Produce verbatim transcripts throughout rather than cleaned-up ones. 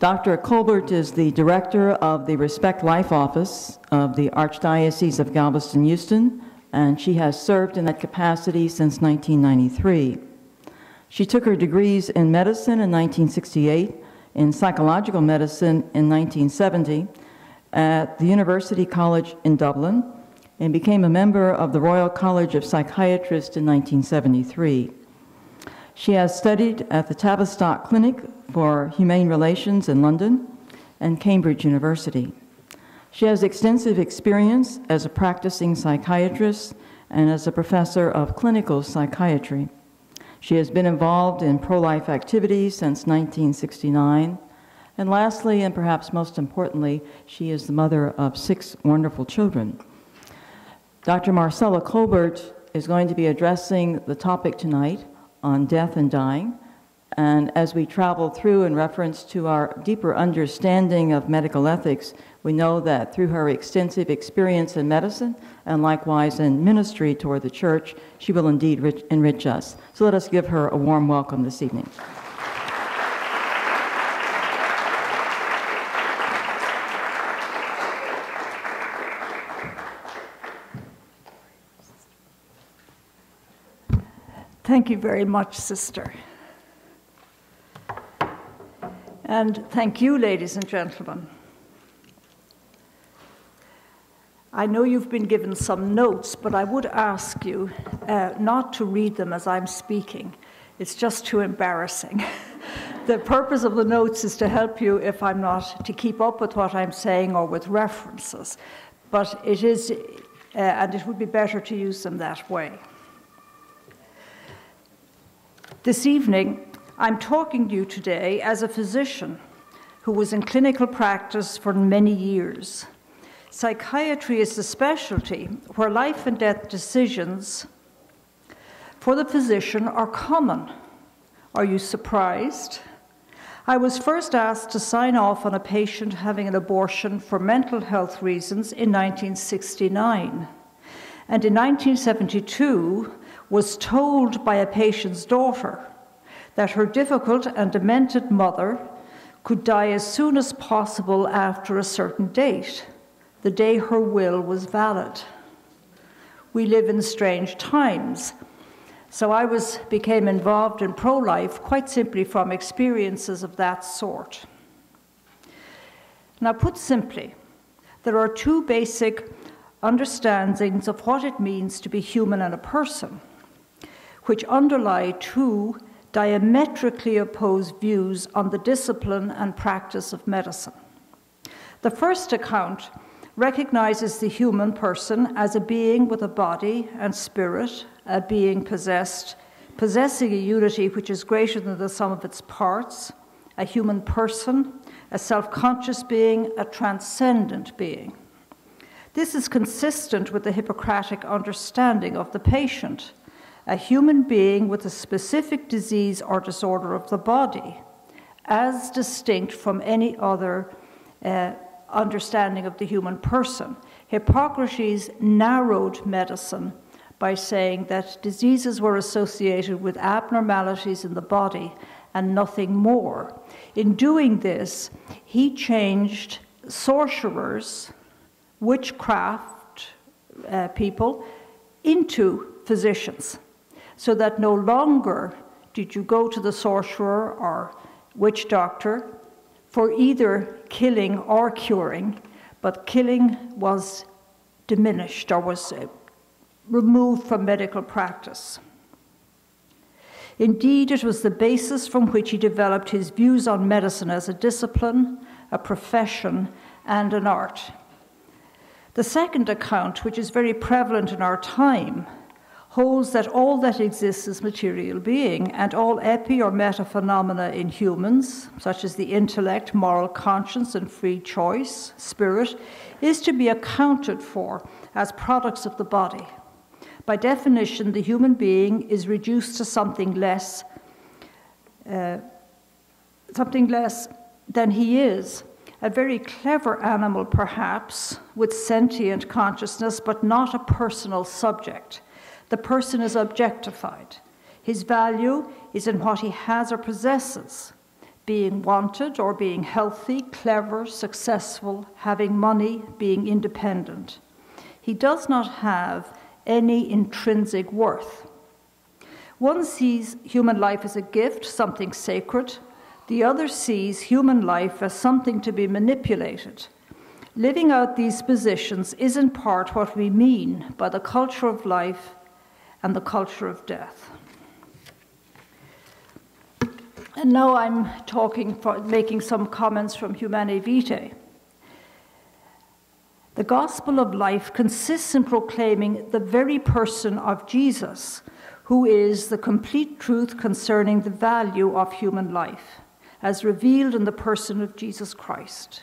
Doctor Colbert is the director of the Respect Life Office of the Archdiocese of Galveston-Houston, and she has served in that capacity since nineteen ninety-three. She took her degrees in medicine in nineteen sixty-eight, in psychological medicine in nineteen seventy, at the University College in Dublin, and became a member of the Royal College of Psychiatrists in nineteen seventy-three. She has studied at the Tavistock Clinic for Humane Relations in London and Cambridge University. She has extensive experience as a practicing psychiatrist and as a professor of clinical psychiatry. She has been involved in pro-life activities since nineteen sixty-nine. And lastly, and perhaps most importantly, she is the mother of six wonderful children. Doctor Marcella Colbert is going to be addressing the topic tonight on death and dying. And as we travel through in reference to our deeper understanding of medical ethics, we know that through her extensive experience in medicine and likewise in ministry toward the church, she will indeed rich, enrich us. So let us give her a warm welcome this evening. Thank you very much, Sister. And thank you, ladies and gentlemen. I know you've been given some notes, but I would ask you uh, not to read them as I'm speaking. It's just too embarrassing. The purpose of the notes is to help you if I'm not, to keep up with what I'm saying or with references. But it is, uh, and it would be better to use them that way. This evening, I'm talking to you today as a physician who was in clinical practice for many years. Psychiatry is a specialty where life and death decisions for the physician are common. Are you surprised? I was first asked to sign off on a patient having an abortion for mental health reasons in nineteen sixty-nine. And in nineteen seventy-two, was told by a patient's daughter that her difficult and demented mother could die as soon as possible after a certain date, the day her will was valid. We live in strange times, so I was, became involved in pro-life quite simply from experiences of that sort. Now, put simply, there are two basic understandings of what it means to be human and a person, which underlie two diametrically opposed views on the discipline and practice of medicine. The first account recognizes the human person as a being with a body and spirit, a being possessed, possessing a unity which is greater than the sum of its parts, a human person, a self-conscious being, a transcendent being. This is consistent with the Hippocratic understanding of the patient, a human being with a specific disease or disorder of the body, as distinct from any other uh, understanding of the human person. Hippocrates narrowed medicine by saying that diseases were associated with abnormalities in the body and nothing more. In doing this, he changed sorcerers, witchcraft uh, people, into physicians, so that no longer did you go to the sorcerer or witch doctor for either killing or curing, but killing was diminished or was removed from medical practice. Indeed, it was the basis from which he developed his views on medicine as a discipline, a profession, and an art. The second account, which is very prevalent in our time, holds that all that exists is material being, and all epi or meta phenomena in humans, such as the intellect, moral conscience, and free choice, spirit, is to be accounted for as products of the body. By definition, the human being is reduced to something less, uh, something less than he is. A very clever animal, perhaps, with sentient consciousness, but not a personal subject. The person is objectified. His value is in what he has or possesses. being wanted or being healthy, clever, successful, having money, being independent. He does not have any intrinsic worth. One sees human life as a gift, something sacred. The other sees human life as something to be manipulated. Living out these positions is in part what we mean by the culture of life and the culture of death. And now I'm talking, for, making some comments from Humanae Vitae. The gospel of life consists in proclaiming the very person of Jesus, who is the complete truth concerning the value of human life, as revealed in the person of Jesus Christ.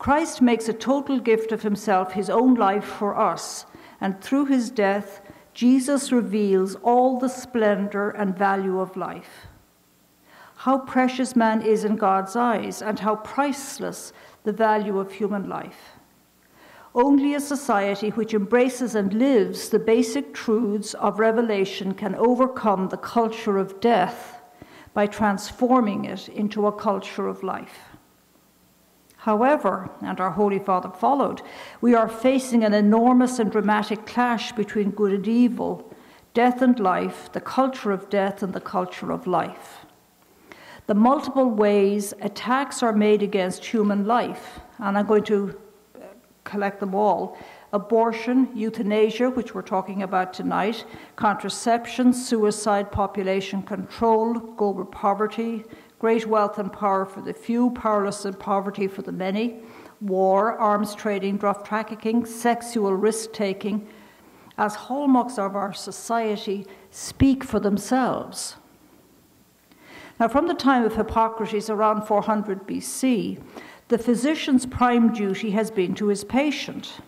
Christ makes a total gift of himself, his own life for us, and through his death, Jesus reveals all the splendor and value of life. How precious man is in God's eyes, and how priceless the value of human life. Only a society which embraces and lives the basic truths of revelation can overcome the culture of death by transforming it into a culture of life. However, and our Holy Father followed, we are facing an enormous and dramatic clash between good and evil, death and life, the culture of death and the culture of life. The multiple ways attacks are made against human life, and I'm going to collect them all: abortion, euthanasia, which we're talking about tonight, contraception, suicide, population control, global poverty, great wealth and power for the few, powerless and poverty for the many, war, arms trading, drug trafficking, sexual risk-taking, as hallmarks of our society, speak for themselves. Now, from the time of Hippocrates, around four hundred B C, the physician's prime duty has been to his patient.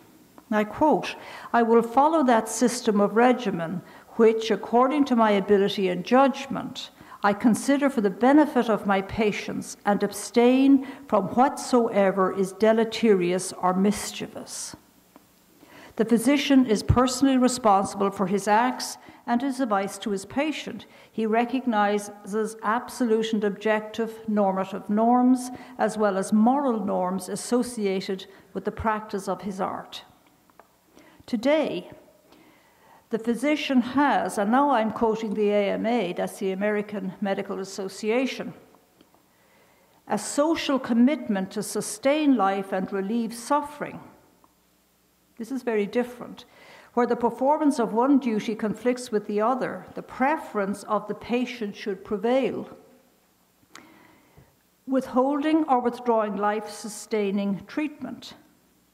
I quote, "I will follow that system of regimen which, according to my ability and judgment, I consider for the benefit of my patients and abstain from whatsoever is deleterious or mischievous." The physician is personally responsible for his acts and his advice to his patient. He recognizes absolute and objective normative norms, as well as moral norms associated with the practice of his art. Today, the physician has, and now I'm quoting the A M A, that's the American Medical Association, a social commitment to sustain life and relieve suffering. This is very different. Where the performance of one duty conflicts with the other, the preference of the patient should prevail. Withholding or withdrawing life-sustaining treatment.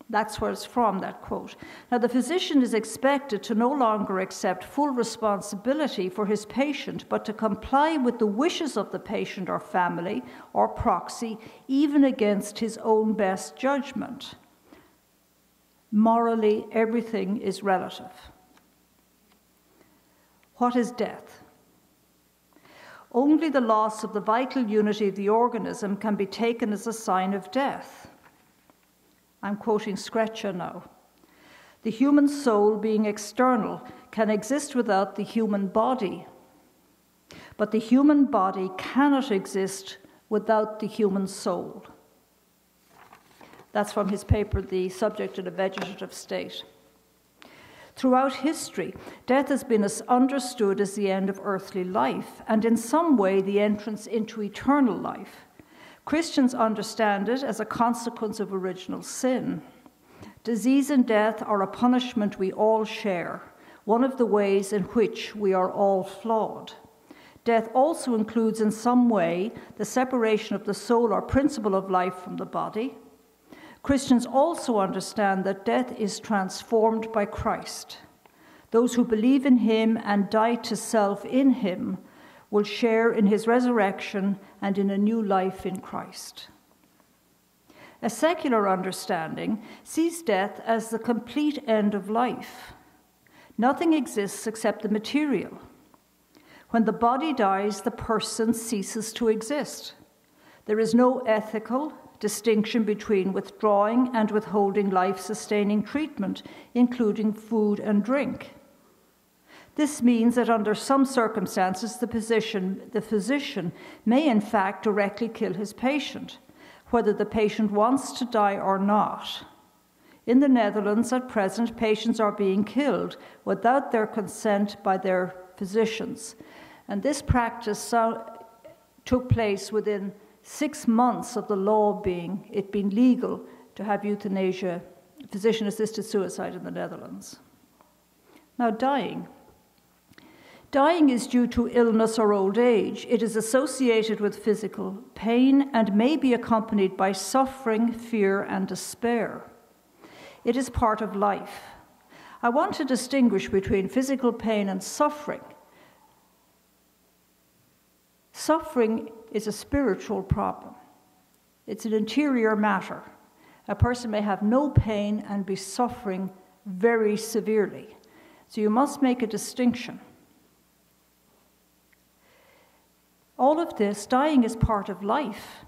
That's where it's from, that quote. Now, the physician is expected to no longer accept full responsibility for his patient, but to comply with the wishes of the patient or family or proxy, even against his own best judgment. Morally, everything is relative. What is death? Only the loss of the vital unity of the organism can be taken as a sign of death. I'm quoting Screccia now. The human soul, being external, can exist without the human body, but the human body cannot exist without the human soul. That's from his paper, The Subject in a Vegetative State. Throughout history, death has been understood as the end of earthly life, and in some way the entrance into eternal life. Christians understand it as a consequence of original sin. Disease and death are a punishment we all share, one of the ways in which we are all flawed. Death also includes in some way the separation of the soul or principle of life from the body. Christians also understand that death is transformed by Christ. Those who believe in him and die to self in him will share in his resurrection and in a new life in Christ. A secular understanding sees death as the complete end of life. Nothing exists except the material. When the body dies, the person ceases to exist. There is no ethical distinction between withdrawing and withholding life-sustaining treatment, including food and drink. This means that under some circumstances, the physician, the physician may in fact directly kill his patient, whether the patient wants to die or not. In the Netherlands at present, patients are being killed without their consent by their physicians. And this practice took place within six months of the law being, it being legal to have euthanasia, physician-assisted suicide in the Netherlands. Now, dying. Dying is due to illness or old age. It is associated with physical pain and may be accompanied by suffering, fear, and despair. It is part of life. I want to distinguish between physical pain and suffering. Suffering is a spiritual problem. It's an interior matter. A person may have no pain and be suffering very severely. So you must make a distinction. All of this, dying is part of life.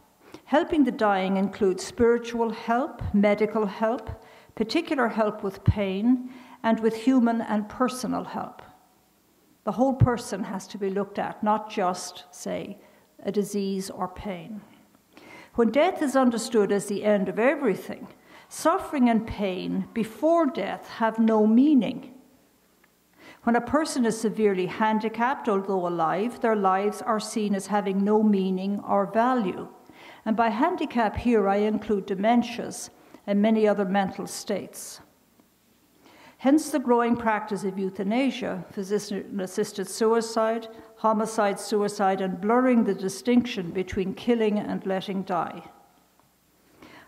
Helping the dying includes spiritual help, medical help, particular help with pain, and with human and personal help. The whole person has to be looked at, not just, say, a disease or pain. When death is understood as the end of everything, suffering and pain before death have no meaning. When a person is severely handicapped, although alive, their lives are seen as having no meaning or value. And by handicap here I include dementias and many other mental states. Hence the growing practice of euthanasia, physician-assisted suicide, homicide, suicide, and blurring the distinction between killing and letting die.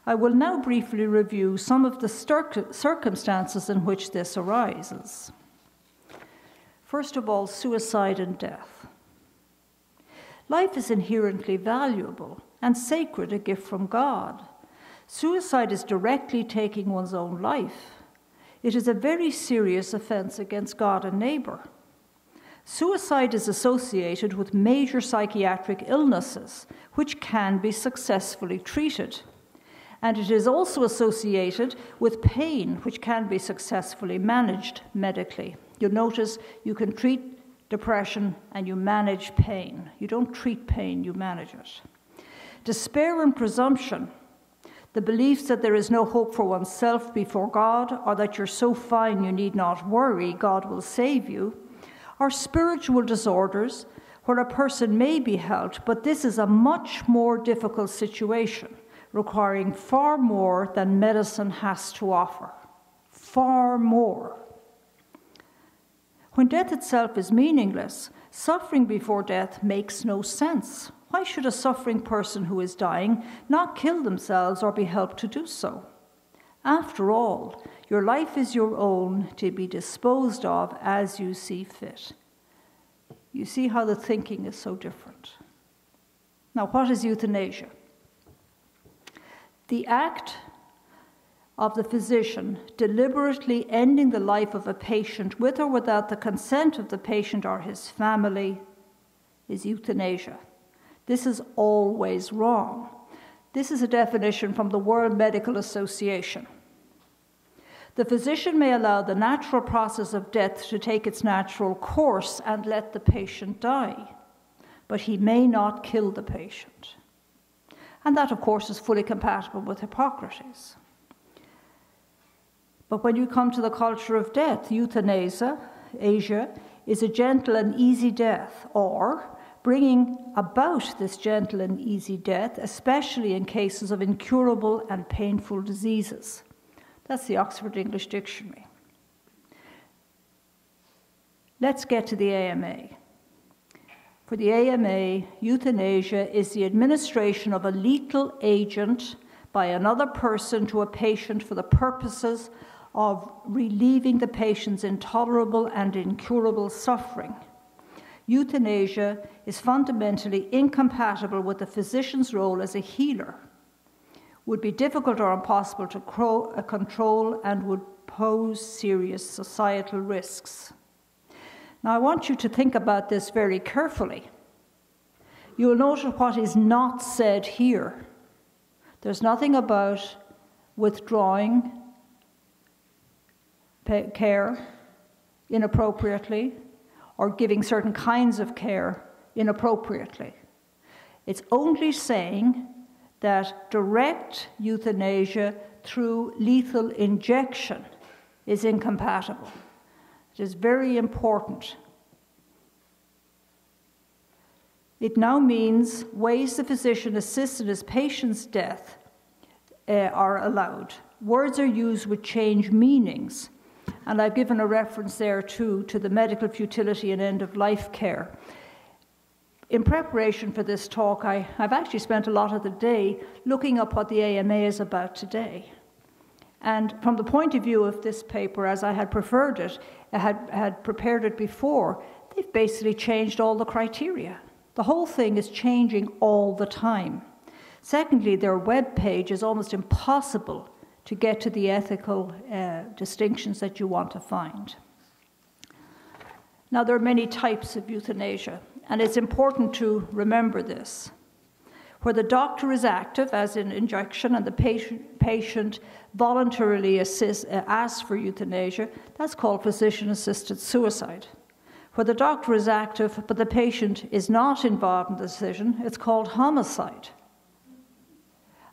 I will now briefly review some of the circ- circumstances in which this arises. First of all, suicide and death. Life is inherently valuable and sacred, a gift from God. Suicide is directly taking one's own life. It is a very serious offense against God and neighbor. Suicide is associated with major psychiatric illnesses, which can be successfully treated. And it is also associated with pain, which can be successfully managed medically. You'll notice you can treat depression and you manage pain. You don't treat pain, you manage it. Despair and presumption. The beliefs that there is no hope for oneself before God, or that you're so fine you need not worry, God will save you, are spiritual disorders where a person may be helped, but this is a much more difficult situation, requiring far more than medicine has to offer. Far more. When death itself is meaningless, suffering before death makes no sense. Why should a suffering person who is dying not kill themselves or be helped to do so? After all, your life is your own, to be disposed of as you see fit. You see how the thinking is so different. Now, what is euthanasia? The act of the physician deliberately ending the life of a patient with or without the consent of the patient or his family is euthanasia. This is always wrong. This is a definition from the World Medical Association. The physician may allow the natural process of death to take its natural course and let the patient die, but he may not kill the patient. And that, of course, is fully compatible with Hippocrates. But when you come to the culture of death, euthanasia, Asia, is a gentle and easy death, or bringing about this gentle and easy death, especially in cases of incurable and painful diseases. That's the Oxford English Dictionary. Let's get to the A M A. For the A M A, euthanasia is the administration of a lethal agent by another person to a patient for the purposes of relieving the patient's intolerable and incurable suffering. Euthanasia is fundamentally incompatible with the physician's role as a healer, would be difficult or impossible to control, and would pose serious societal risks. Now, I want you to think about this very carefully. You will notice what is not said here. There's nothing about withdrawing care inappropriately, or giving certain kinds of care inappropriately. It's only saying that direct euthanasia through lethal injection is incompatible. It is very important. It now means ways the physician assists in his patient's death uh, are allowed. Words are used with change meanings. And I've given a reference there too to the medical futility and end-of-life care. In preparation for this talk, I, I've actually spent a lot of the day looking up what the A M A is about today. And from the point of view of this paper, as I had preferred it, I had, had prepared it before, they've basically changed all the criteria. The whole thing is changing all the time. Secondly, their web page is almost impossible to get to the ethical uh, distinctions that you want to find. Now, there are many types of euthanasia, and it's important to remember this. Where the doctor is active, as in injection, and the patient, patient voluntarily assist, uh, asks for euthanasia, that's called physician-assisted suicide. Where the doctor is active, but the patient is not involved in the decision, it's called homicide.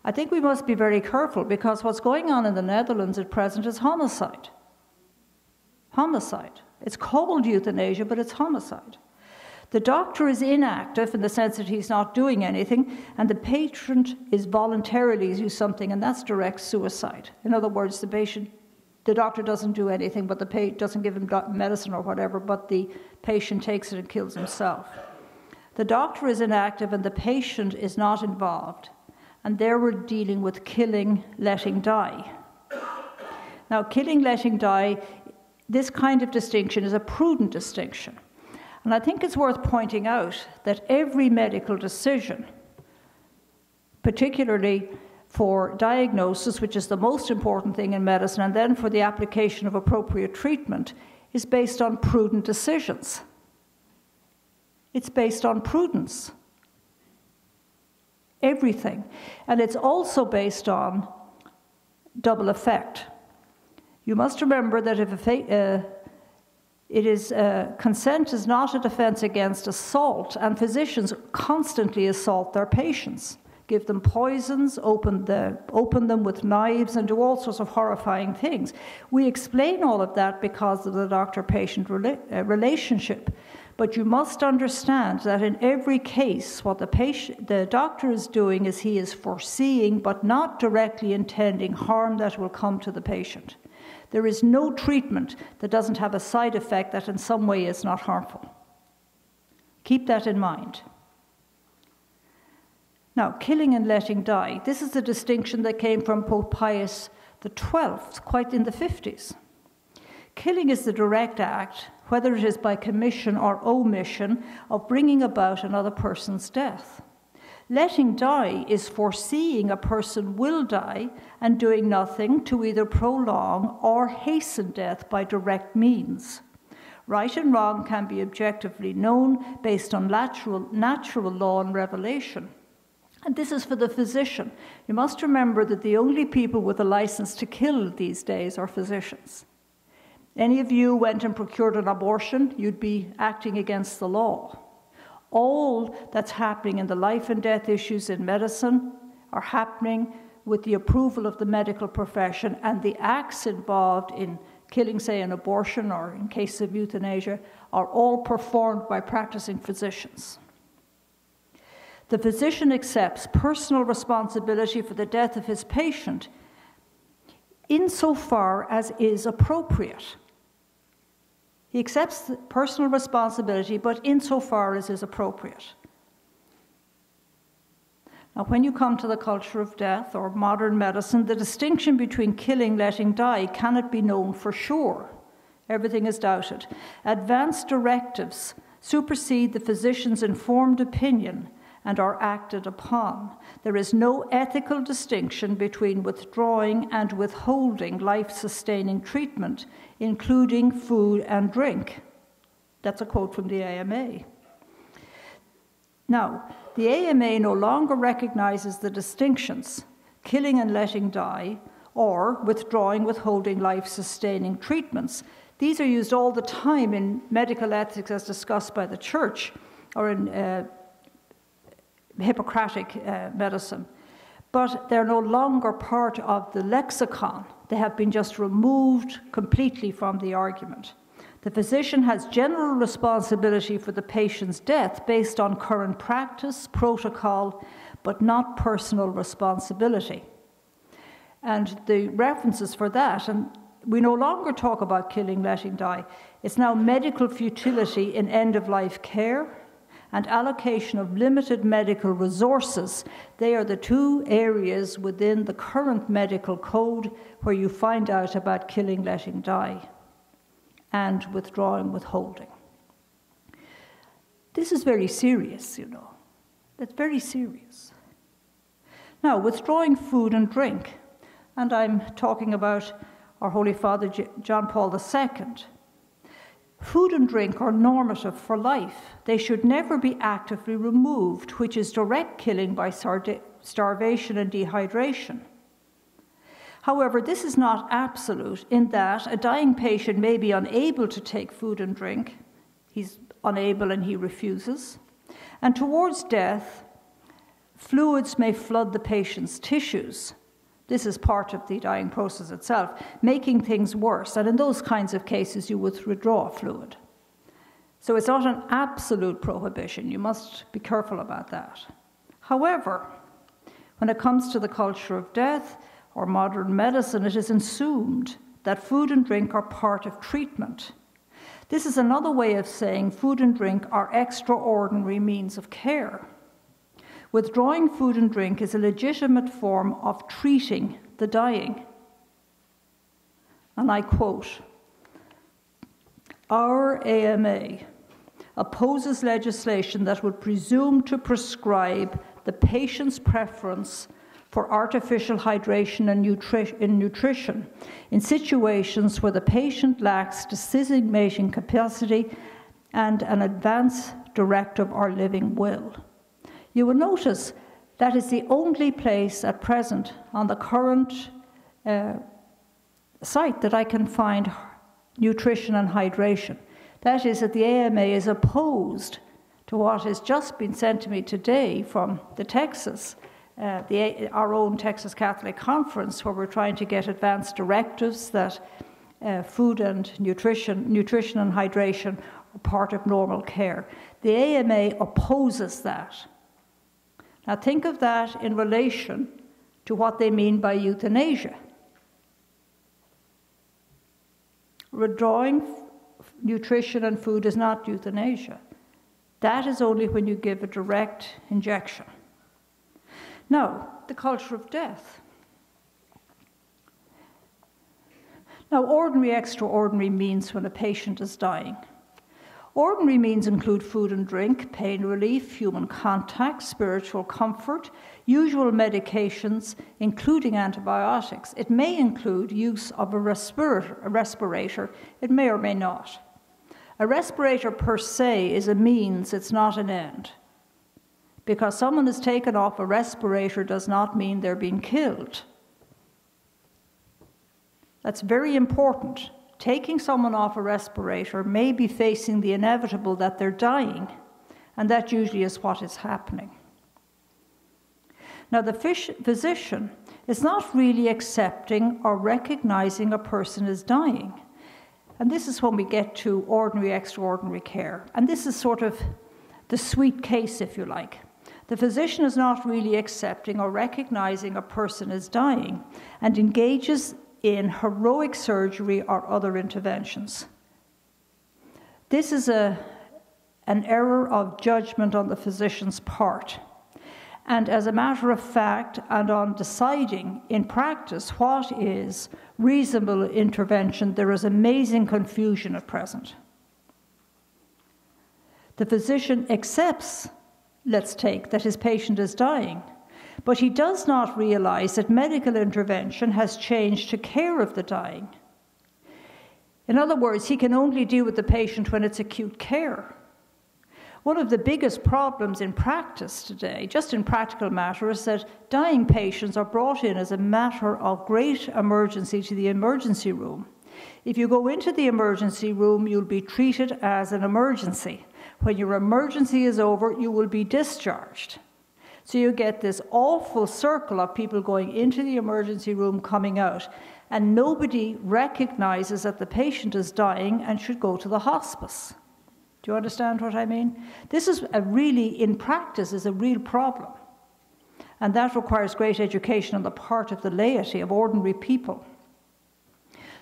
I think we must be very careful, because what's going on in the Netherlands at present is homicide. Homicide. It's called euthanasia, but it's homicide. The doctor is inactive in the sense that he's not doing anything, and the patient is voluntarily doing something, and that's direct suicide. In other words, the patient, the doctor doesn't do anything, but the patient doesn't give him medicine or whatever, but the patient takes it and kills himself. The doctor is inactive, and the patient is not involved. And there we're dealing with killing, letting die. Now, killing, letting die, this kind of distinction is a prudent distinction. And I think it's worth pointing out that every medical decision, particularly for diagnosis, which is the most important thing in medicine, and then for the application of appropriate treatment, is based on prudent decisions. It's based on prudence. Everything. And it's also based on double effect. You must remember that if a, uh, it is, uh, consent is not a defense against assault, and physicians constantly assault their patients, give them poisons, open, the, open them with knives, and do all sorts of horrifying things. We explain all of that because of the doctor-patient rela uh, relationship. But you must understand that in every case, what the, patient, the doctor is doing is he is foreseeing, but not directly intending, harm that will come to the patient. There is no treatment that doesn't have a side effect that in some way is not harmful. Keep that in mind. Now, killing and letting die. This is a distinction that came from Pope Pius the twelfth, quite in the fifties. Killing is the direct act, whether it is by commission or omission, of bringing about another person's death. Letting die is foreseeing a person will die and doing nothing to either prolong or hasten death by direct means. Right and wrong can be objectively known based on natural, natural law and revelation. And this is for the physician. You must remember that the only people with a license to kill these days are physicians. Any of you went and procured an abortion, you'd be acting against the law. All that's happening in the life and death issues in medicine are happening with the approval of the medical profession, and the acts involved in killing, say, an abortion or in case of euthanasia are all performed by practicing physicians. The physician accepts personal responsibility for the death of his patient insofar as is appropriate. He accepts personal responsibility, but insofar as is appropriate. Now, when you come to the culture of death or modern medicine, the distinction between killing, letting die cannot be known for sure. Everything is doubted. Advanced directives supersede the physician's informed opinion and are acted upon. There is no ethical distinction between withdrawing and withholding life-sustaining treatment, including food and drink. That's a quote from the A M A. Now, the A M A no longer recognizes the distinctions, killing and letting die, or withdrawing, withholding life-sustaining treatments, These are used all the time in medical ethics as discussed by the Church, or in uh, Hippocratic uh, medicine. But they're no longer part of the lexicon. They have been just removed completely from the argument. The physician has general responsibility for the patient's death based on current practice, protocol, but not personal responsibility. And the references for that, and we no longer talk about killing, letting die. It's now medical futility in end-of-life care and allocation of limited medical resources. They are the two areas within the current medical code where you find out about killing, letting die, and withdrawing, withholding. This is very serious, you know. That's very serious. Now, withdrawing food and drink, and I'm talking about our Holy Father John Paul the Second. Food and drink are normative for life. They should never be actively removed, which is direct killing by starvation and dehydration. However, this is not absolute in that a dying patient may be unable to take food and drink. He's unable and he refuses. And towards death, fluids may flood the patient's tissues. This is part of the dying process itself, making things worse. And in those kinds of cases, you would withdraw fluid. So it's not an absolute prohibition. You must be careful about that. However, when it comes to the culture of death, or modern medicine, it is assumed that food and drink are part of treatment. This is another way of saying food and drink are extraordinary means of care. Withdrawing food and drink is a legitimate form of treating the dying. And I quote, "Our A M A opposes legislation that would presume to prescribe the patient's preference for artificial hydration and nutri- in nutrition in situations where the patient lacks decision-making capacity and an advance directive or living will." You will notice that is the only place at present on the current uh, site that I can find nutrition and hydration. That is that the A M A is opposed to what has just been sent to me today from the Texas, Uh, the, our own Texas Catholic Conference, where we're trying to get advanced directives that uh, food and nutrition, nutrition and hydration are part of normal care. The A M A opposes that. Now think of that in relation to what they mean by euthanasia. Withdrawing nutrition and food is not euthanasia. That is only when you give a direct injection. Now, the culture of death. Now, ordinary, extraordinary means when a patient is dying. Ordinary means include food and drink, pain relief, human contact, spiritual comfort, usual medications, including antibiotics. It may include use of a respirator, a respirator. It may or may not. A respirator per se is a means, it's not an end. Because someone is taken off a respirator does not mean they're being killed. That's very important. Taking someone off a respirator may be facing the inevitable that they're dying, and that usually is what is happening. Now, the physician is not really accepting or recognizing a person as dying. And this is when we get to ordinary, extraordinary care. And this is sort of the sweet case, if you like. The physician is not really accepting or recognizing a person as dying and engages in heroic surgery or other interventions. This is a, an error of judgment on the physician's part. And as a matter of fact, and on deciding in practice what is reasonable intervention, there is amazing confusion at present. The physician accepts, let's take, that his patient is dying. But he does not realize that medical intervention has changed to care of the dying. In other words, he can only deal with the patient when it's acute care. One of the biggest problems in practice today, just in practical matter, is that dying patients are brought in as a matter of great emergency to the emergency room. If you go into the emergency room, you'll be treated as an emergency. When your emergency is over, you will be discharged. So you get this awful circle of people going into the emergency room, coming out, and nobody recognizes that the patient is dying and should go to the hospice. Do you understand what I mean? This is a really, in practice, is a real problem. And that requires great education on the part of the laity, of ordinary people.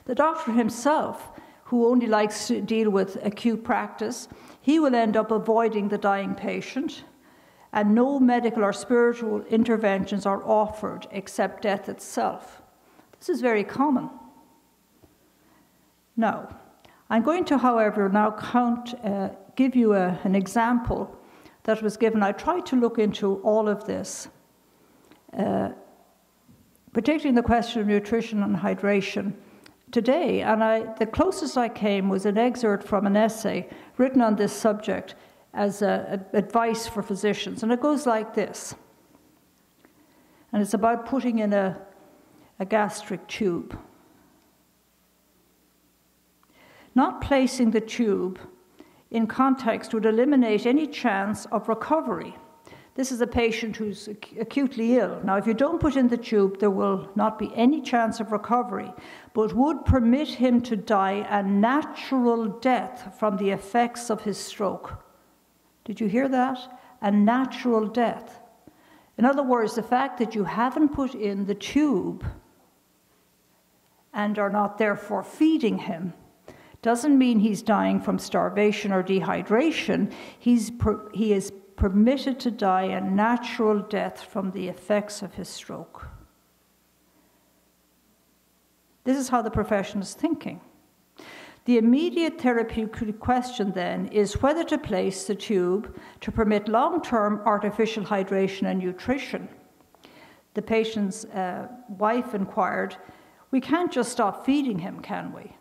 The doctor himself, who only likes to deal with acute practice, he will end up avoiding the dying patient, and no medical or spiritual interventions are offered except death itself. This is very common. Now, I'm going to, however, now count, uh, give you a, an example that was given. I tried to look into all of this, uh, particularly in the question of nutrition and hydration today, and I, the closest I came was an excerpt from an essay written on this subject as a, a, advice for physicians, and it goes like this, and it's about putting in a, a gastric tube. Not placing the tube in context would eliminate any chance of recovery. This is a patient who's ac- acutely ill. Now, if you don't put in the tube, there will not be any chance of recovery, but would permit him to die a natural death from the effects of his stroke. Did you hear that? A natural death. In other words, the fact that you haven't put in the tube and are not therefore feeding him doesn't mean he's dying from starvation or dehydration. He's per, he is permitted to die a natural death from the effects of his stroke. This is how the profession is thinking. The immediate therapeutic question then is whether to place the tube to permit long-term artificial hydration and nutrition. The patient's uh, wife inquired, "We can't just stop feeding him, can we?"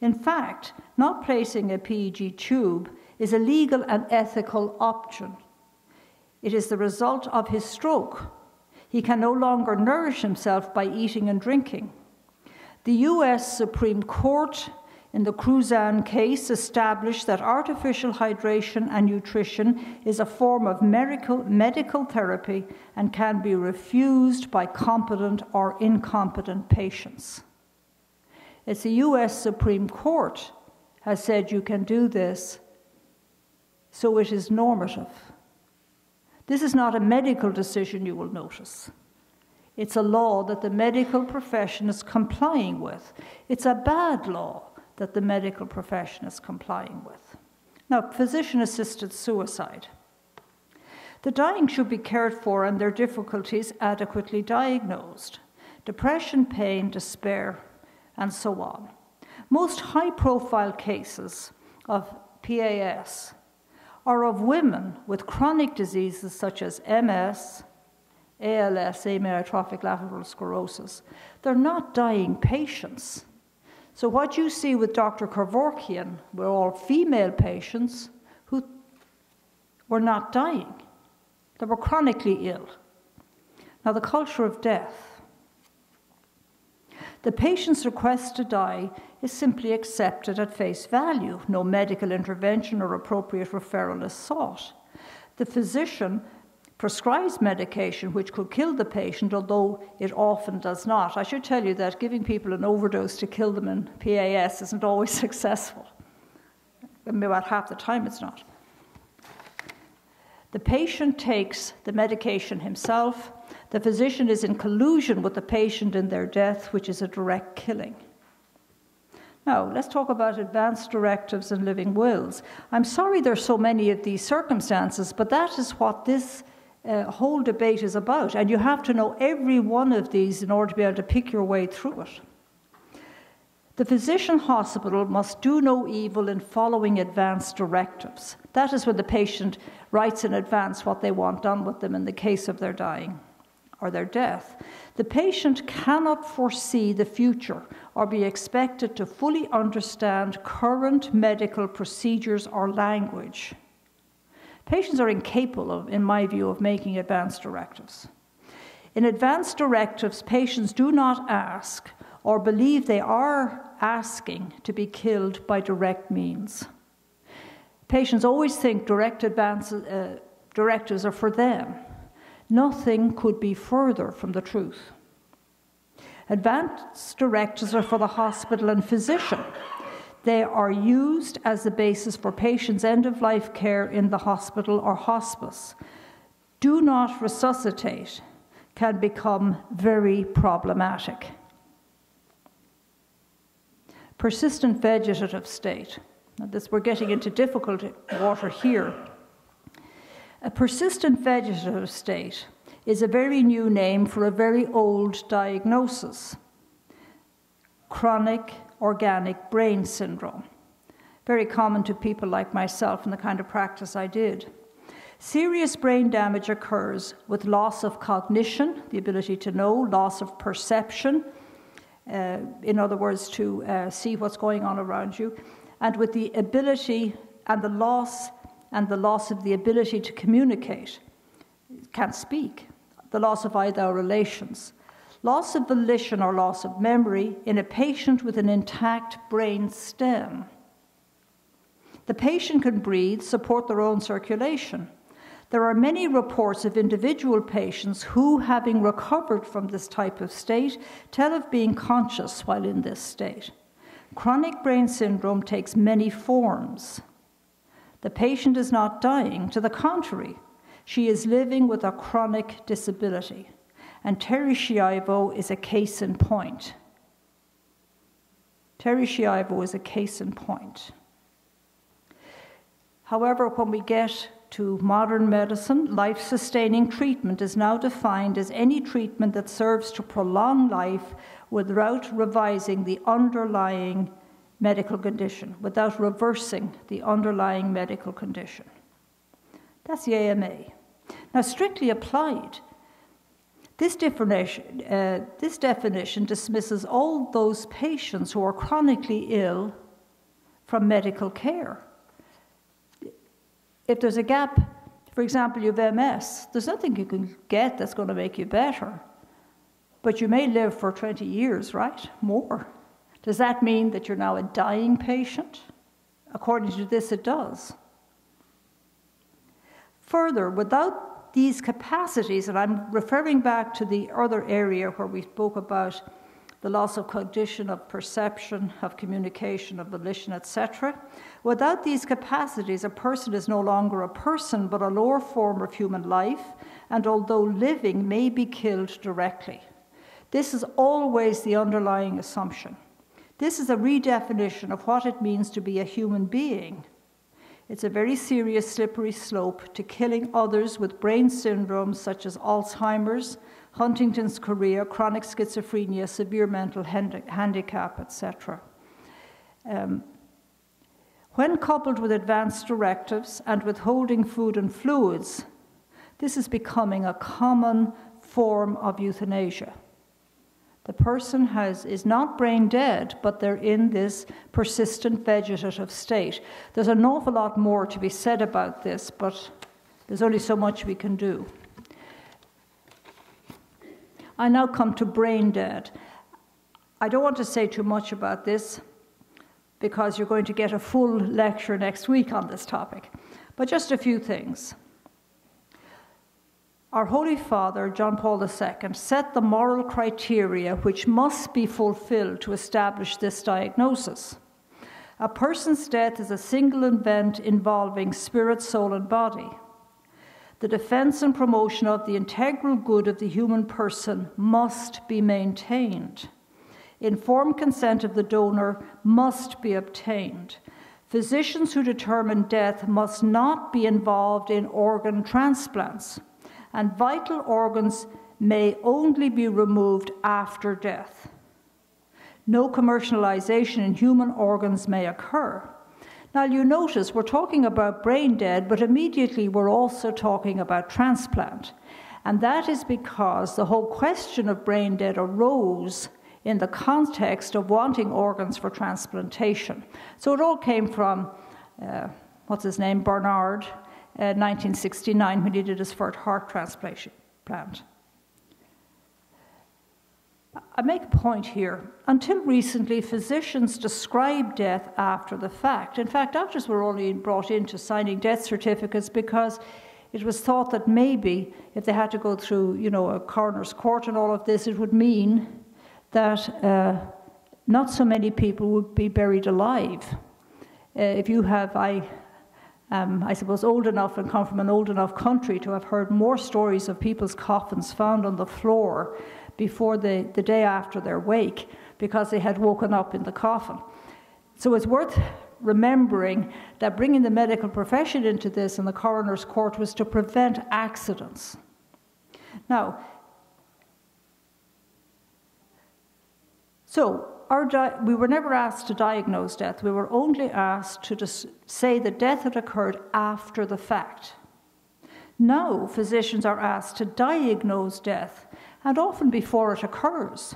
In fact, not placing a P E G tube is a legal and ethical option. It is the result of his stroke. He can no longer nourish himself by eating and drinking. The U S Supreme Court, in the Cruzan case, established that artificial hydration and nutrition is a form of medical, medical therapy and can be refused by competent or incompetent patients. It's the U S Supreme Court has said you can do this, so it is normative. This is not a medical decision, you will notice. It's a law that the medical profession is complying with. It's a bad law that the medical profession is complying with. Now, physician-assisted suicide. The dying should be cared for and their difficulties adequately diagnosed. Depression, pain, despair, and so on. Most high-profile cases of P A S are of women with chronic diseases such as M S, A L S, amyotrophic lateral sclerosis. They're not dying patients. So what you see with Doctor Kevorkian were all female patients who were not dying. They were chronically ill. Now, the culture of death. The patient's request to die is simply accepted at face value. No medical intervention or appropriate referral is sought. The physician prescribes medication which could kill the patient, although it often does not. I should tell you that giving people an overdose to kill them in P A S isn't always successful. About half the time it's not. The patient takes the medication himself. The physician is in collusion with the patient in their death, which is a direct killing. Now, let's talk about advanced directives and living wills. I'm sorry there are so many of these circumstances, but that is what this uh, whole debate is about, and you have to know every one of these in order to be able to pick your way through it. The physician hospital must do no evil in following advance directives. That is when the patient writes in advance what they want done with them in the case of their dying or their death. The patient cannot foresee the future or be expected to fully understand current medical procedures or language. Patients are incapable, of, in my view, of making advance directives. In advance directives, patients do not ask or believe they are asking to be killed by direct means. Patients always think direct advances, uh, directives are for them. Nothing could be further from the truth. Advance directives are for the hospital and physician. They are used as the basis for patients' end-of-life care in the hospital or hospice. Do not resuscitate can become very problematic. Persistent vegetative state. Now this, we're getting into difficult water here. A persistent vegetative state is a very new name for a very old diagnosis, chronic organic brain syndrome, very common to people like myself and the kind of practice I did. Serious brain damage occurs with loss of cognition, the ability to know, loss of perception, uh, in other words, to uh, see what's going on around you, and with the ability and the loss and the loss of the ability to communicate. Can't speak, the loss of either relations. Loss of volition or loss of memory in a patient with an intact brain stem. The patient can breathe, support their own circulation. There are many reports of individual patients who, having recovered from this type of state, tell of being conscious while in this state. Chronic brain syndrome takes many forms. The patient is not dying, to the contrary, she is living with a chronic disability. And Terri Schiavo is a case in point. Terri Schiavo is a case in point. However, when we get to modern medicine, life-sustaining treatment is now defined as any treatment that serves to prolong life without revising the underlying medical condition, without reversing the underlying medical condition. That's the A M A. Now, strictly applied, this definition, uh, this definition dismisses all those patients who are chronically ill from medical care. If there's a gap, for example, you have M S, there's nothing you can get that's going to make you better. But you may live for twenty years, right? More. Does that mean that you're now a dying patient? According to this, it does. Further, without these capacities, and I'm referring back to the other area where we spoke about the loss of cognition, of perception, of communication, of volition, et cetera. Without these capacities, a person is no longer a person, but a lower form of human life, and although living may be killed directly. This is always the underlying assumption. This is a redefinition of what it means to be a human being. It's a very serious slippery slope to killing others with brain syndromes such as Alzheimer's, Huntington's chorea, chronic schizophrenia, severe mental handicap, et cetera. Um, when coupled with advanced directives and withholding food and fluids, this is becoming a common form of euthanasia. The person has, is not brain dead, but they're in this persistent vegetative state. There's an awful lot more to be said about this, but there's only so much we can do. I now come to brain dead. I don't want to say too much about this, because you're going to get a full lecture next week on this topic, but just a few things. Our Holy Father, John Paul the Second, set the moral criteria which must be fulfilled to establish this diagnosis. A person's death is a single event involving spirit, soul, and body. The defense and promotion of the integral good of the human person must be maintained. Informed consent of the donor must be obtained. Physicians who determine death must not be involved in organ transplants, and vital organs may only be removed after death. No commercialization in human organs may occur. Now, you notice we're talking about brain dead, but immediately we're also talking about transplant. And that is because the whole question of brain dead arose in the context of wanting organs for transplantation. So it all came from, uh, what's his name, Bernard, Uh, nineteen sixty-nine, when he did his first heart transplant. I make a point here. Until recently, physicians described death after the fact. In fact, doctors were only brought into signing death certificates because it was thought that maybe if they had to go through, you know, a coroner's court and all of this, it would mean that uh, not so many people would be buried alive. Uh, if you have, I, um, I suppose, old enough and come from an old enough country to have heard more stories of people's coffins found on the floor before the, the day after their wake, because they had woken up in the coffin. So it's worth remembering that bringing the medical profession into this and the coroner's court was to prevent accidents. Now, so our di we were never asked to diagnose death. We were only asked to just say that death had occurred after the fact. Now, physicians are asked to diagnose death, and often before it occurs.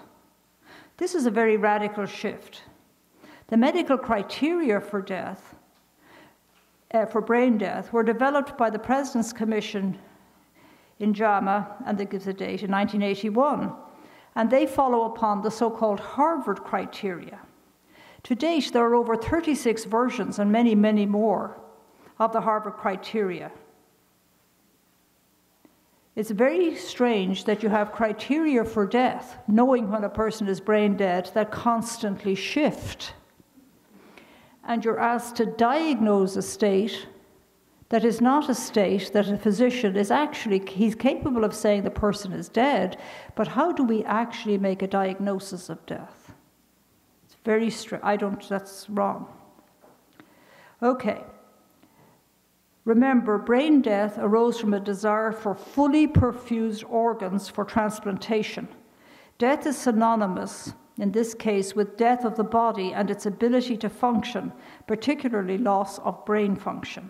This is a very radical shift. The medical criteria for death, uh, for brain death, were developed by the President's Commission in JAMA, and that gives a date, in nineteen eighty-one, and they follow upon the so-called Harvard criteria. To date, there are over thirty-six versions, and many, many more, of the Harvard criteria. It's very strange that you have criteria for death, knowing when a person is brain dead, that constantly shift. And you're asked to diagnose a state that is not a state that a physician is actually, he's capable of saying the person is dead, but how do we actually make a diagnosis of death? It's very strange. I don't, that's wrong. Okay. Remember, brain death arose from a desire for fully perfused organs for transplantation. Death is synonymous, in this case, with death of the body and its ability to function, particularly loss of brain function.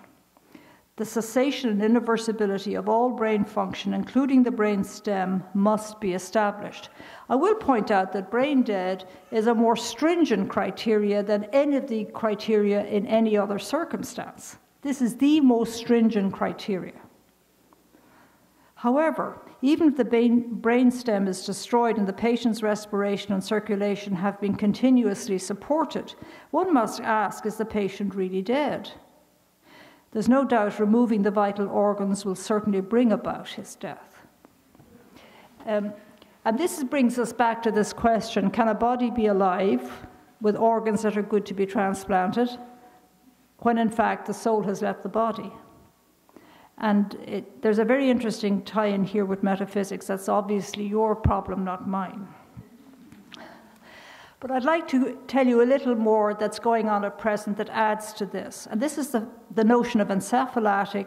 The cessation and irreversibility of all brain function, including the brain stem, must be established. I will point out that brain dead is a more stringent criteria than any of the criteria in any other circumstance. This is the most stringent criteria. However, even if the brain stem is destroyed and the patient's respiration and circulation have been continuously supported, one must ask, is the patient really dead? There's no doubt removing the vital organs will certainly bring about his death. Um, and this brings us back to this question, can a body be alive with organs that are good to be transplanted, when in fact the soul has left the body? And it, there's a very interesting tie-in here with metaphysics. That's obviously your problem, not mine. But I'd like to tell you a little more that's going on at present that adds to this. And this is the, the notion of encephalatic,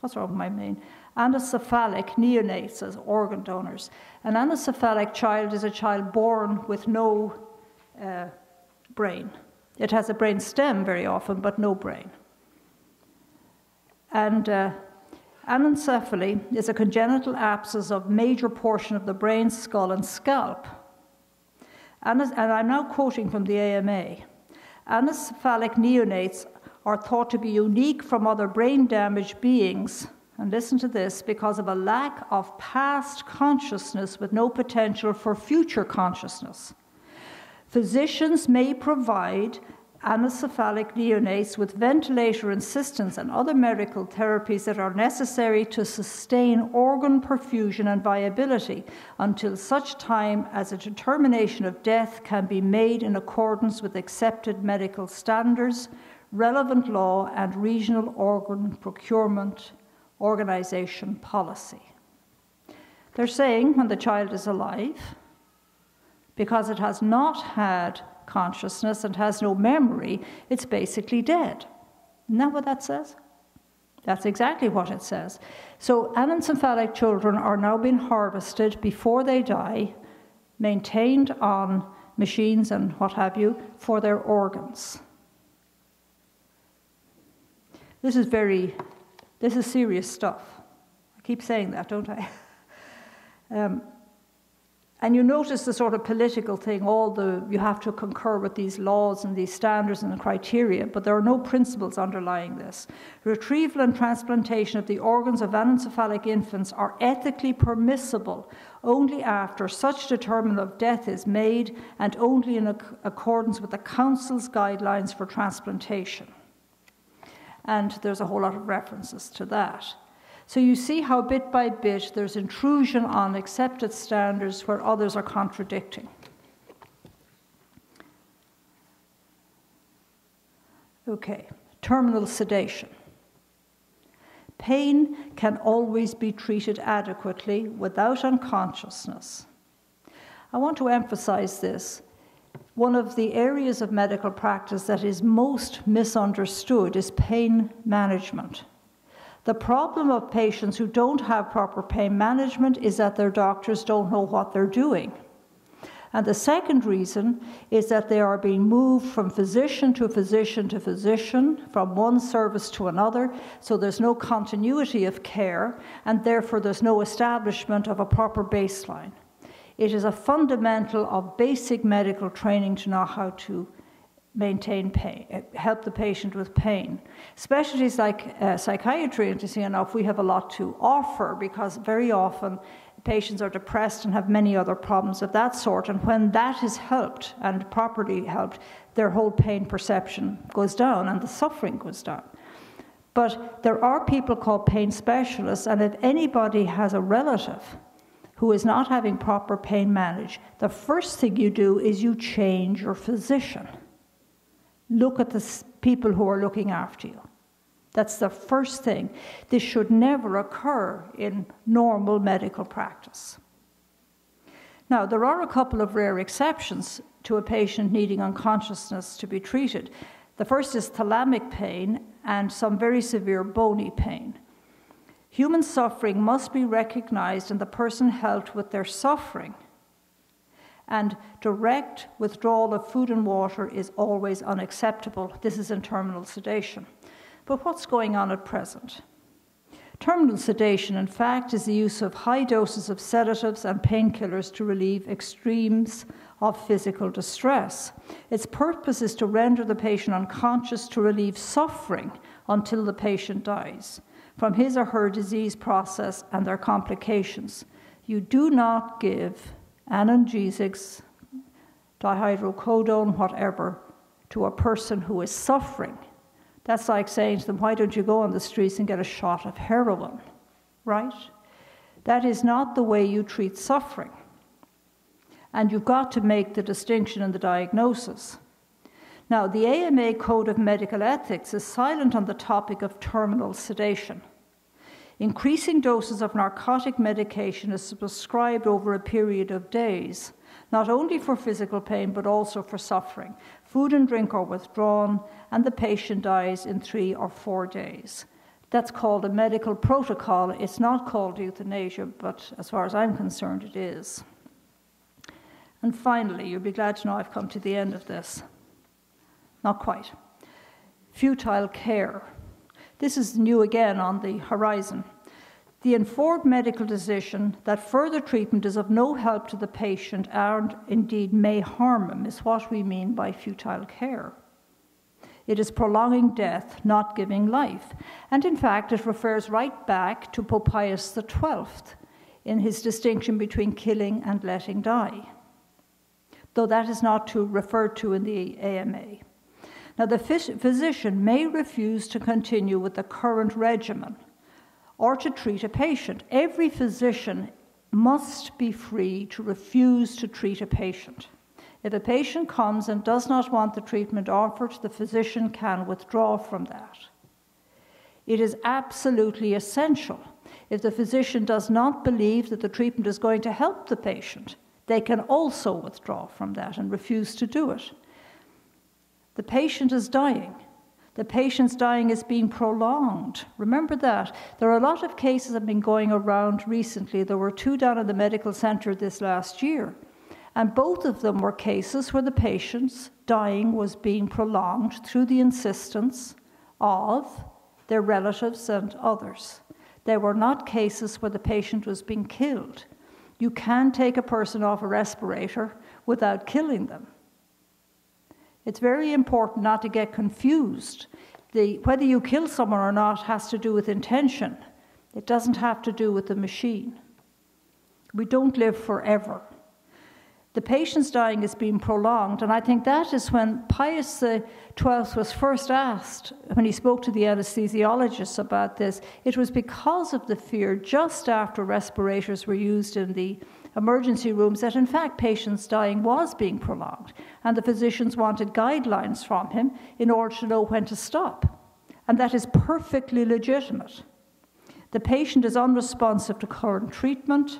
what's wrong with my name? Anencephalic neonates as organ donors. An anencephalic child is a child born with no uh, brain. It has a brain stem very often, but no brain. And uh, anencephaly is a congenital abscess of major portion of the brain, skull, and scalp. And, and I'm now quoting from the A M A. Anencephalic neonates are thought to be unique from other brain-damaged beings, and listen to this, because of a lack of past consciousness with no potential for future consciousness. Physicians may provide anencephalic neonates with ventilator assistance and other medical therapies that are necessary to sustain organ perfusion and viability until such time as a determination of death can be made in accordance with accepted medical standards, relevant law, and regional organ procurement organization policy. They're saying when the child is alive, because it has not had consciousness and has no memory, it's basically dead. Isn't that what that says? That's exactly what it says. So anencephalic children are now being harvested before they die, maintained on machines and what have you, for their organs. This is very, this is serious stuff. I keep saying that, don't I? um, And you notice the sort of political thing, all the, you have to concur with these laws and these standards and the criteria, but there are no principles underlying this. Retrieval and transplantation of the organs of anencephalic infants are ethically permissible only after such determinant of death is made and only in ac- accordance with the Council's guidelines for transplantation. And there's a whole lot of references to that. So you see how bit by bit there's intrusion on accepted standards where others are contradicting. Okay, terminal sedation. Pain can always be treated adequately without unconsciousness. I want to emphasize this. One of the areas of medical practice that is most misunderstood is pain management. The problem of patients who don't have proper pain management is that their doctors don't know what they're doing. And the second reason is that they are being moved from physician to physician to physician, from one service to another, so there's no continuity of care, and therefore there's no establishment of a proper baseline. It is a fundamental of basic medical training to know how to maintain pain, help the patient with pain. Specialties like uh, psychiatry, interestingly enough, we have a lot to offer because very often patients are depressed and have many other problems of that sort, and when that is helped and properly helped, their whole pain perception goes down and the suffering goes down. But there are people called pain specialists, and if anybody has a relative who is not having proper pain managed, the first thing you do is you change your physician. Look at the people who are looking after you. That's the first thing. This should never occur in normal medical practice. Now, there are a couple of rare exceptions to a patient needing unconsciousness to be treated. The first is thalamic pain and some very severe bony pain. Human suffering must be recognized and the person helped with their suffering. And direct withdrawal of food and water is always unacceptable. This is in terminal sedation. But what's going on at present? Terminal sedation, in fact, is the use of high doses of sedatives and painkillers to relieve extremes of physical distress. Its purpose is to render the patient unconscious to relieve suffering until the patient dies from his or her disease process and their complications. You do not give analgesics, dihydrocodone, whatever, to a person who is suffering. That's like saying to them, why don't you go on the streets and get a shot of heroin, right? That is not the way you treat suffering. And you've got to make the distinction in the diagnosis. Now, the A M A Code of Medical Ethics is silent on the topic of terminal sedation. Increasing doses of narcotic medication is prescribed over a period of days, not only for physical pain, but also for suffering. Food and drink are withdrawn, and the patient dies in three or four days. That's called a medical protocol. It's not called euthanasia, but as far as I'm concerned, it is. And finally, you'll be glad to know I've come to the end of this. Not quite. Futile care. This is new again on the horizon. The informed medical decision that further treatment is of no help to the patient and indeed may harm him is what we mean by futile care. It is prolonging death, not giving life. And in fact, it refers right back to Pope Pius the twelfth in his distinction between killing and letting die, though that is not to referred to in the A M A. Now, the physician may refuse to continue with the current regimen or to treat a patient. Every physician must be free to refuse to treat a patient. If a patient comes and does not want the treatment offered, the physician can withdraw from that. It is absolutely essential. If the physician does not believe that the treatment is going to help the patient, they can also withdraw from that and refuse to do it. The patient is dying. The patient's dying is being prolonged. Remember that. There are a lot of cases that have been going around recently. There were two down at the medical center this last year. And both of them were cases where the patient's dying was being prolonged through the insistence of their relatives and others. There were not cases where the patient was being killed. You can take a person off a respirator without killing them. It's very important not to get confused. The, whether you kill someone or not has to do with intention. It doesn't have to do with the machine We don't live forever. The patient's dying is being prolonged, and I think that is when Pius the twelfth was first asked, when he spoke to the anesthesiologists about this, it was because of the fear just after respirators were used in the emergency rooms that in fact patients dying was being prolonged, and the physicians wanted guidelines from him in order to know when to stop. And that is perfectly legitimate. The patient is unresponsive to current treatment.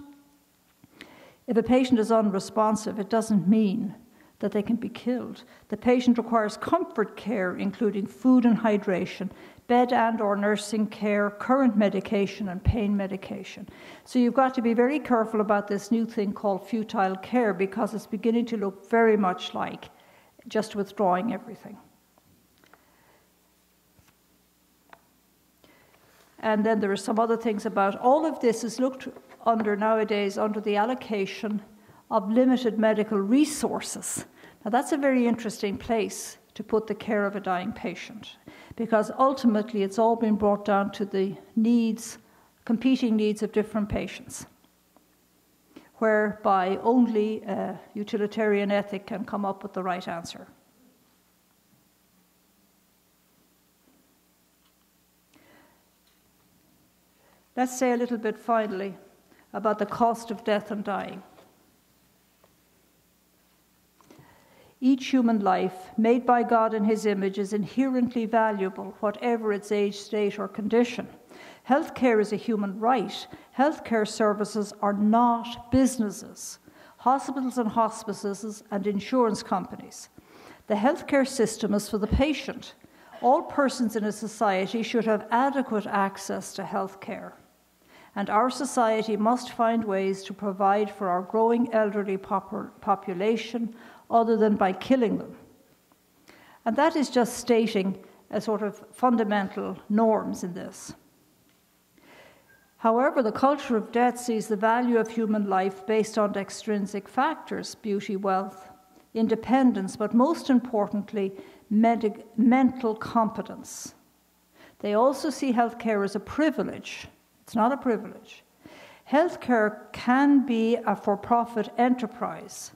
If a patient is unresponsive, it doesn't mean that they can be killed. The patient requires comfort care, including food and hydration, bed and or nursing care, current medication and pain medication. So you've got to be very careful about this new thing called futile care, because it's beginning to look very much like just withdrawing everything. And then there are some other things about all of this is looked under nowadays under the allocation of limited medical resources. Now that's a very interesting place to put the care of a dying patient, because ultimately it's all been brought down to the needs, competing needs of different patients, whereby only a utilitarian ethic can come up with the right answer. Let's say a little bit finally about the cost of death and dying. Each human life, made by God in His image, is inherently valuable, whatever its age, state, or condition. Healthcare is a human right. Healthcare services are not businesses. Hospitals and hospices and insurance companies. The healthcare system is for the patient. All persons in a society should have adequate access to healthcare. And our society must find ways to provide for our growing elderly pop- population other than by killing them. And that is just stating a sort of fundamental norms in this. However, the culture of death sees the value of human life based on extrinsic factors, beauty, wealth, independence, but most importantly, med- mental competence. They also see healthcare as a privilege. It's not a privilege. Healthcare can be a for-profit enterprise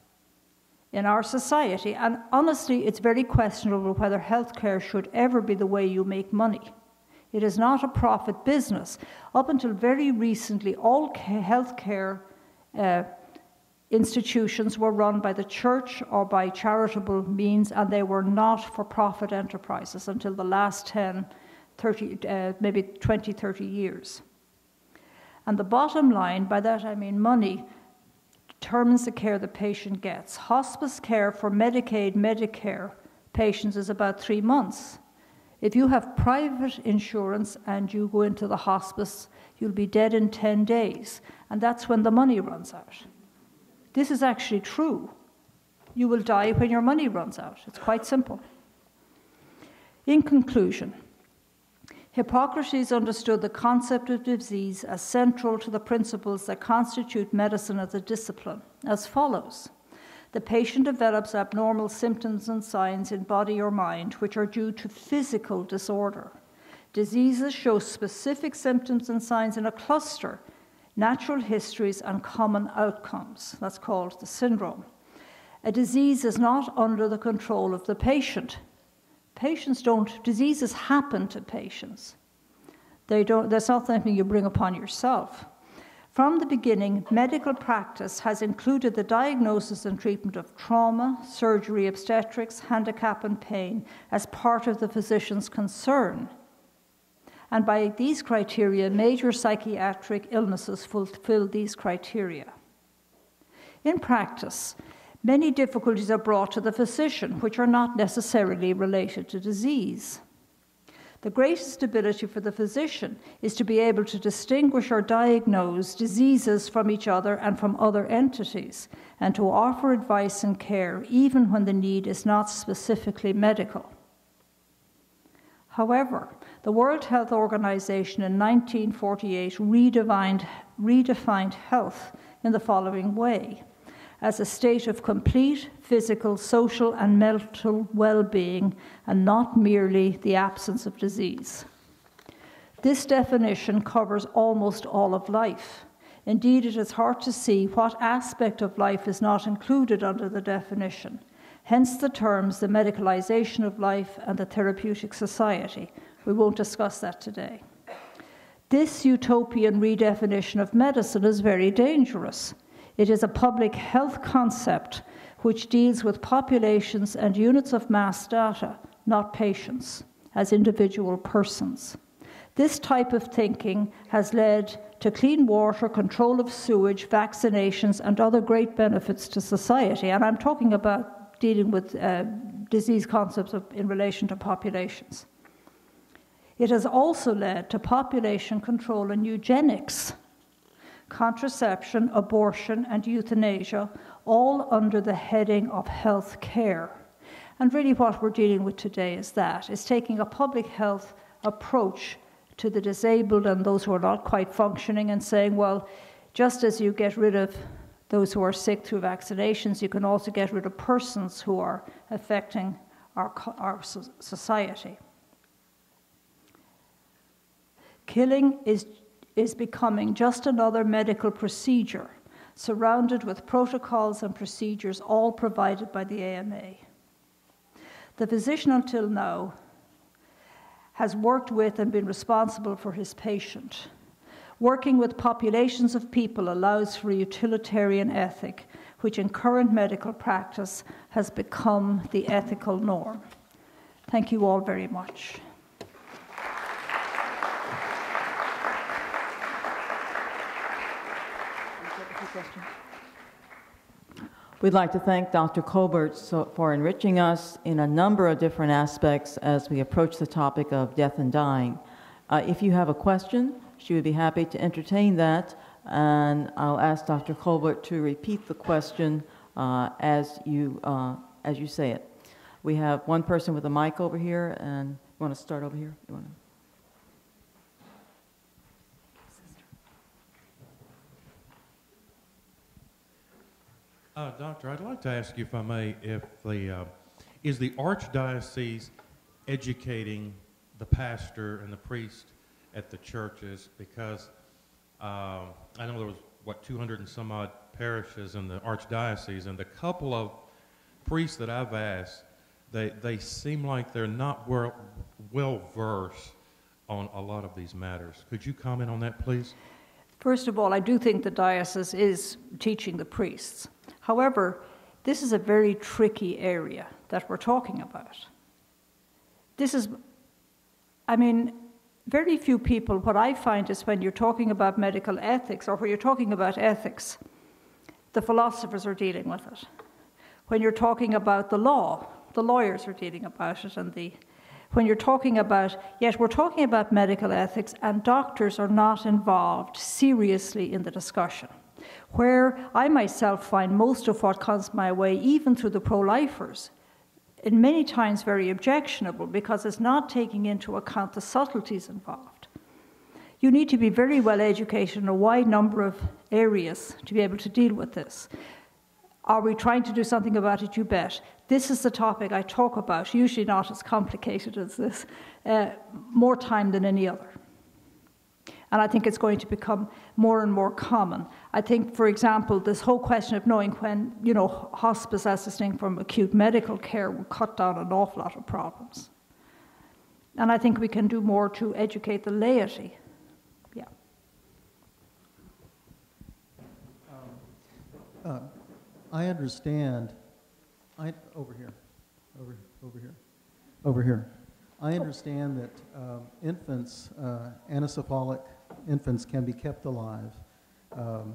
in our society, and honestly, it's very questionable whether healthcare should ever be the way you make money. It is not a profit business. Up until very recently, all healthcare uh, institutions were run by the church or by charitable means, and they were not for-profit enterprises until the last ten, thirty, uh, maybe twenty, thirty years. And the bottom line, by that I mean money, determines the care the patient gets. Hospice care for Medicaid, Medicare patients is about three months. If you have private insurance and you go into the hospice, you'll be dead in ten days, and that's when the money runs out. This is actually true. You will die when your money runs out. It's quite simple. In conclusion, Hippocrates understood the concept of disease as central to the principles that constitute medicine as a discipline, as follows. The patient develops abnormal symptoms and signs in body or mind which are due to physical disorder. Diseases show specific symptoms and signs in a cluster, natural histories and common outcomes. That's called the syndrome. A disease is not under the control of the patient. Patients don't, diseases happen to patients. They don't, that's not something you bring upon yourself. From the beginning, medical practice has included the diagnosis and treatment of trauma, surgery, obstetrics, handicap, and pain as part of the physician's concern. And by these criteria, major psychiatric illnesses fulfill these criteria. In practice, many difficulties are brought to the physician, which are not necessarily related to disease. The greatest ability for the physician is to be able to distinguish or diagnose diseases from each other and from other entities, and to offer advice and care, even when the need is not specifically medical. However, the World Health Organization in nineteen forty-eight redefined, redefined health in the following way: as a state of complete physical, social, and mental well-being, and not merely the absence of disease. This definition covers almost all of life. Indeed, it is hard to see what aspect of life is not included under the definition, hence the terms the medicalization of life and the therapeutic society. We won't discuss that today. This utopian redefinition of medicine is very dangerous. It is a public health concept which deals with populations and units of mass data, not patients, as individual persons. This type of thinking has led to clean water, control of sewage, vaccinations, and other great benefits to society. And I'm talking about dealing with uh, disease concepts of, in relation to populations. It has also led to population control and eugenics, contraception, abortion, and euthanasia, all under the heading of health care. And really what we're dealing with today is that, is taking a public health approach to the disabled and those who are not quite functioning and saying, well, just as you get rid of those who are sick through vaccinations, you can also get rid of persons who are affecting our, our society. Killing is, is becoming just another medical procedure, surrounded with protocols and procedures all provided by the A M A. The physician until now has worked with and been responsible for his patient. Working with populations of people allows for a utilitarian ethic, which in current medical practice has become the ethical norm. Thank you all very much. We'd like to thank Doctor Colbert for enriching us in a number of different aspects as we approach the topic of death and dying. Uh, if you have a question, she would be happy to entertain that, and I'll ask Doctor Colbert to repeat the question uh, as you uh, as you say it. We have one person with a mic over here, and you want to start over here? You want to? Uh, doctor, I'd like to ask you, if I may, if the, uh, is the Archdiocese educating the pastor and the priest at the churches? Because um, I know there was, what, two hundred and some odd parishes in the Archdiocese, and the couple of priests that I've asked, they, they seem like they're not well, well versed on a lot of these matters. Could you comment on that, please? First of all, I do think the diocese is teaching the priests. However, this is a very tricky area that we're talking about. This is, I mean, very few people, what I find is when you're talking about medical ethics or when you're talking about ethics, the philosophers are dealing with it. When you're talking about the law, the lawyers are dealing about it. And the, when you're talking about, yet we're talking about medical ethics and doctors are not involved seriously in the discussion. Where I myself find most of what comes my way, even through the pro-lifers, in many times very objectionable because it's not taking into account the subtleties involved. You need to be very well educated in a wide number of areas to be able to deal with this. Are we trying to do something about it? You bet. This is the topic I talk about, usually not as complicated as this, uh, more time than any other. And I think it's going to become more and more common. I think, for example, this whole question of knowing when, you know, hospice as distinct from acute medical care will cut down an awful lot of problems. And I think we can do more to educate the laity. Yeah. Um, uh, I understand. I over here, over over here, over here. I understand that um, infants, uh, anencephalic infants, can be kept alive um,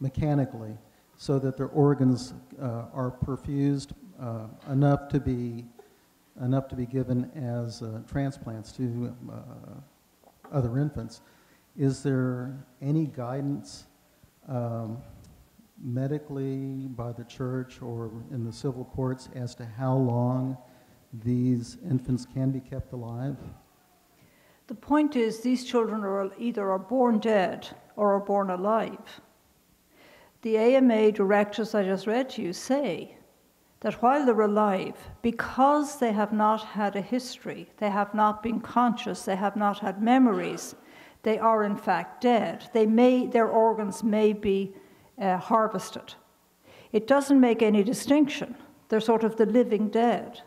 mechanically so that their organs uh, are perfused uh, enough to be enough to be given as uh, transplants to uh, other infants. Is there any guidance um, medically by the church or in the civil courts as to how long these infants can be kept alive? The point is these children are either are born dead or are born alive. The A M A directives I just read to you say that while they're alive, because they have not had a history, they have not been conscious, they have not had memories, they are in fact dead. They may, their organs may be uh, harvested. It doesn't make any distinction. They're sort of the living dead.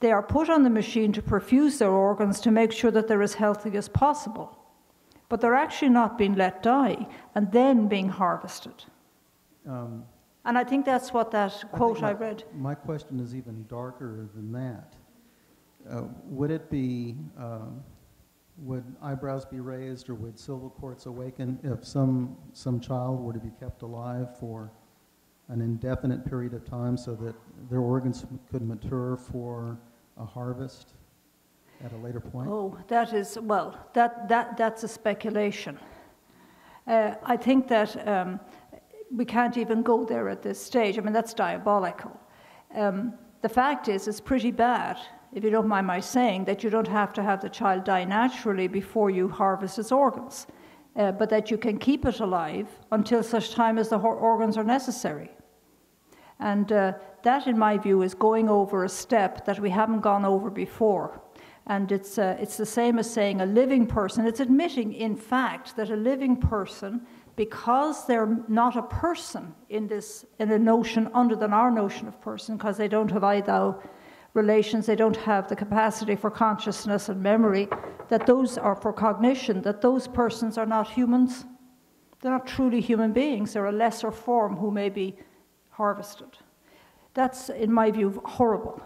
They are put on the machine to perfuse their organs to make sure that they're as healthy as possible. But they're actually not being let die and then being harvested. Um, and I think that's what that quote I, my, I read. My question is even darker than that. Uh, would it be, um, would eyebrows be raised or would silver cords awaken if some, some child were to be kept alive for an indefinite period of time so that their organs could mature for a harvest at a later point? Oh, that is, well, that, that, that's a speculation. Uh, I think that um, we can't even go there at this stage. I mean, that's diabolical. Um, the fact is, it's pretty bad, if you don't mind my saying, that you don't have to have the child die naturally before you harvest its organs, uh, but that you can keep it alive until such time as the organs are necessary. And uh, that, in my view, is going over a step that we haven't gone over before. And it's, uh, it's the same as saying a living person. It's admitting, in fact, that a living person, because they're not a person in this, in a notion under than our notion of person, because they don't have either relations, they don't have the capacity for consciousness and memory, that those are for cognition, that those persons are not humans. They're not truly human beings. They're a lesser form who may be harvested. That's, in my view, horrible.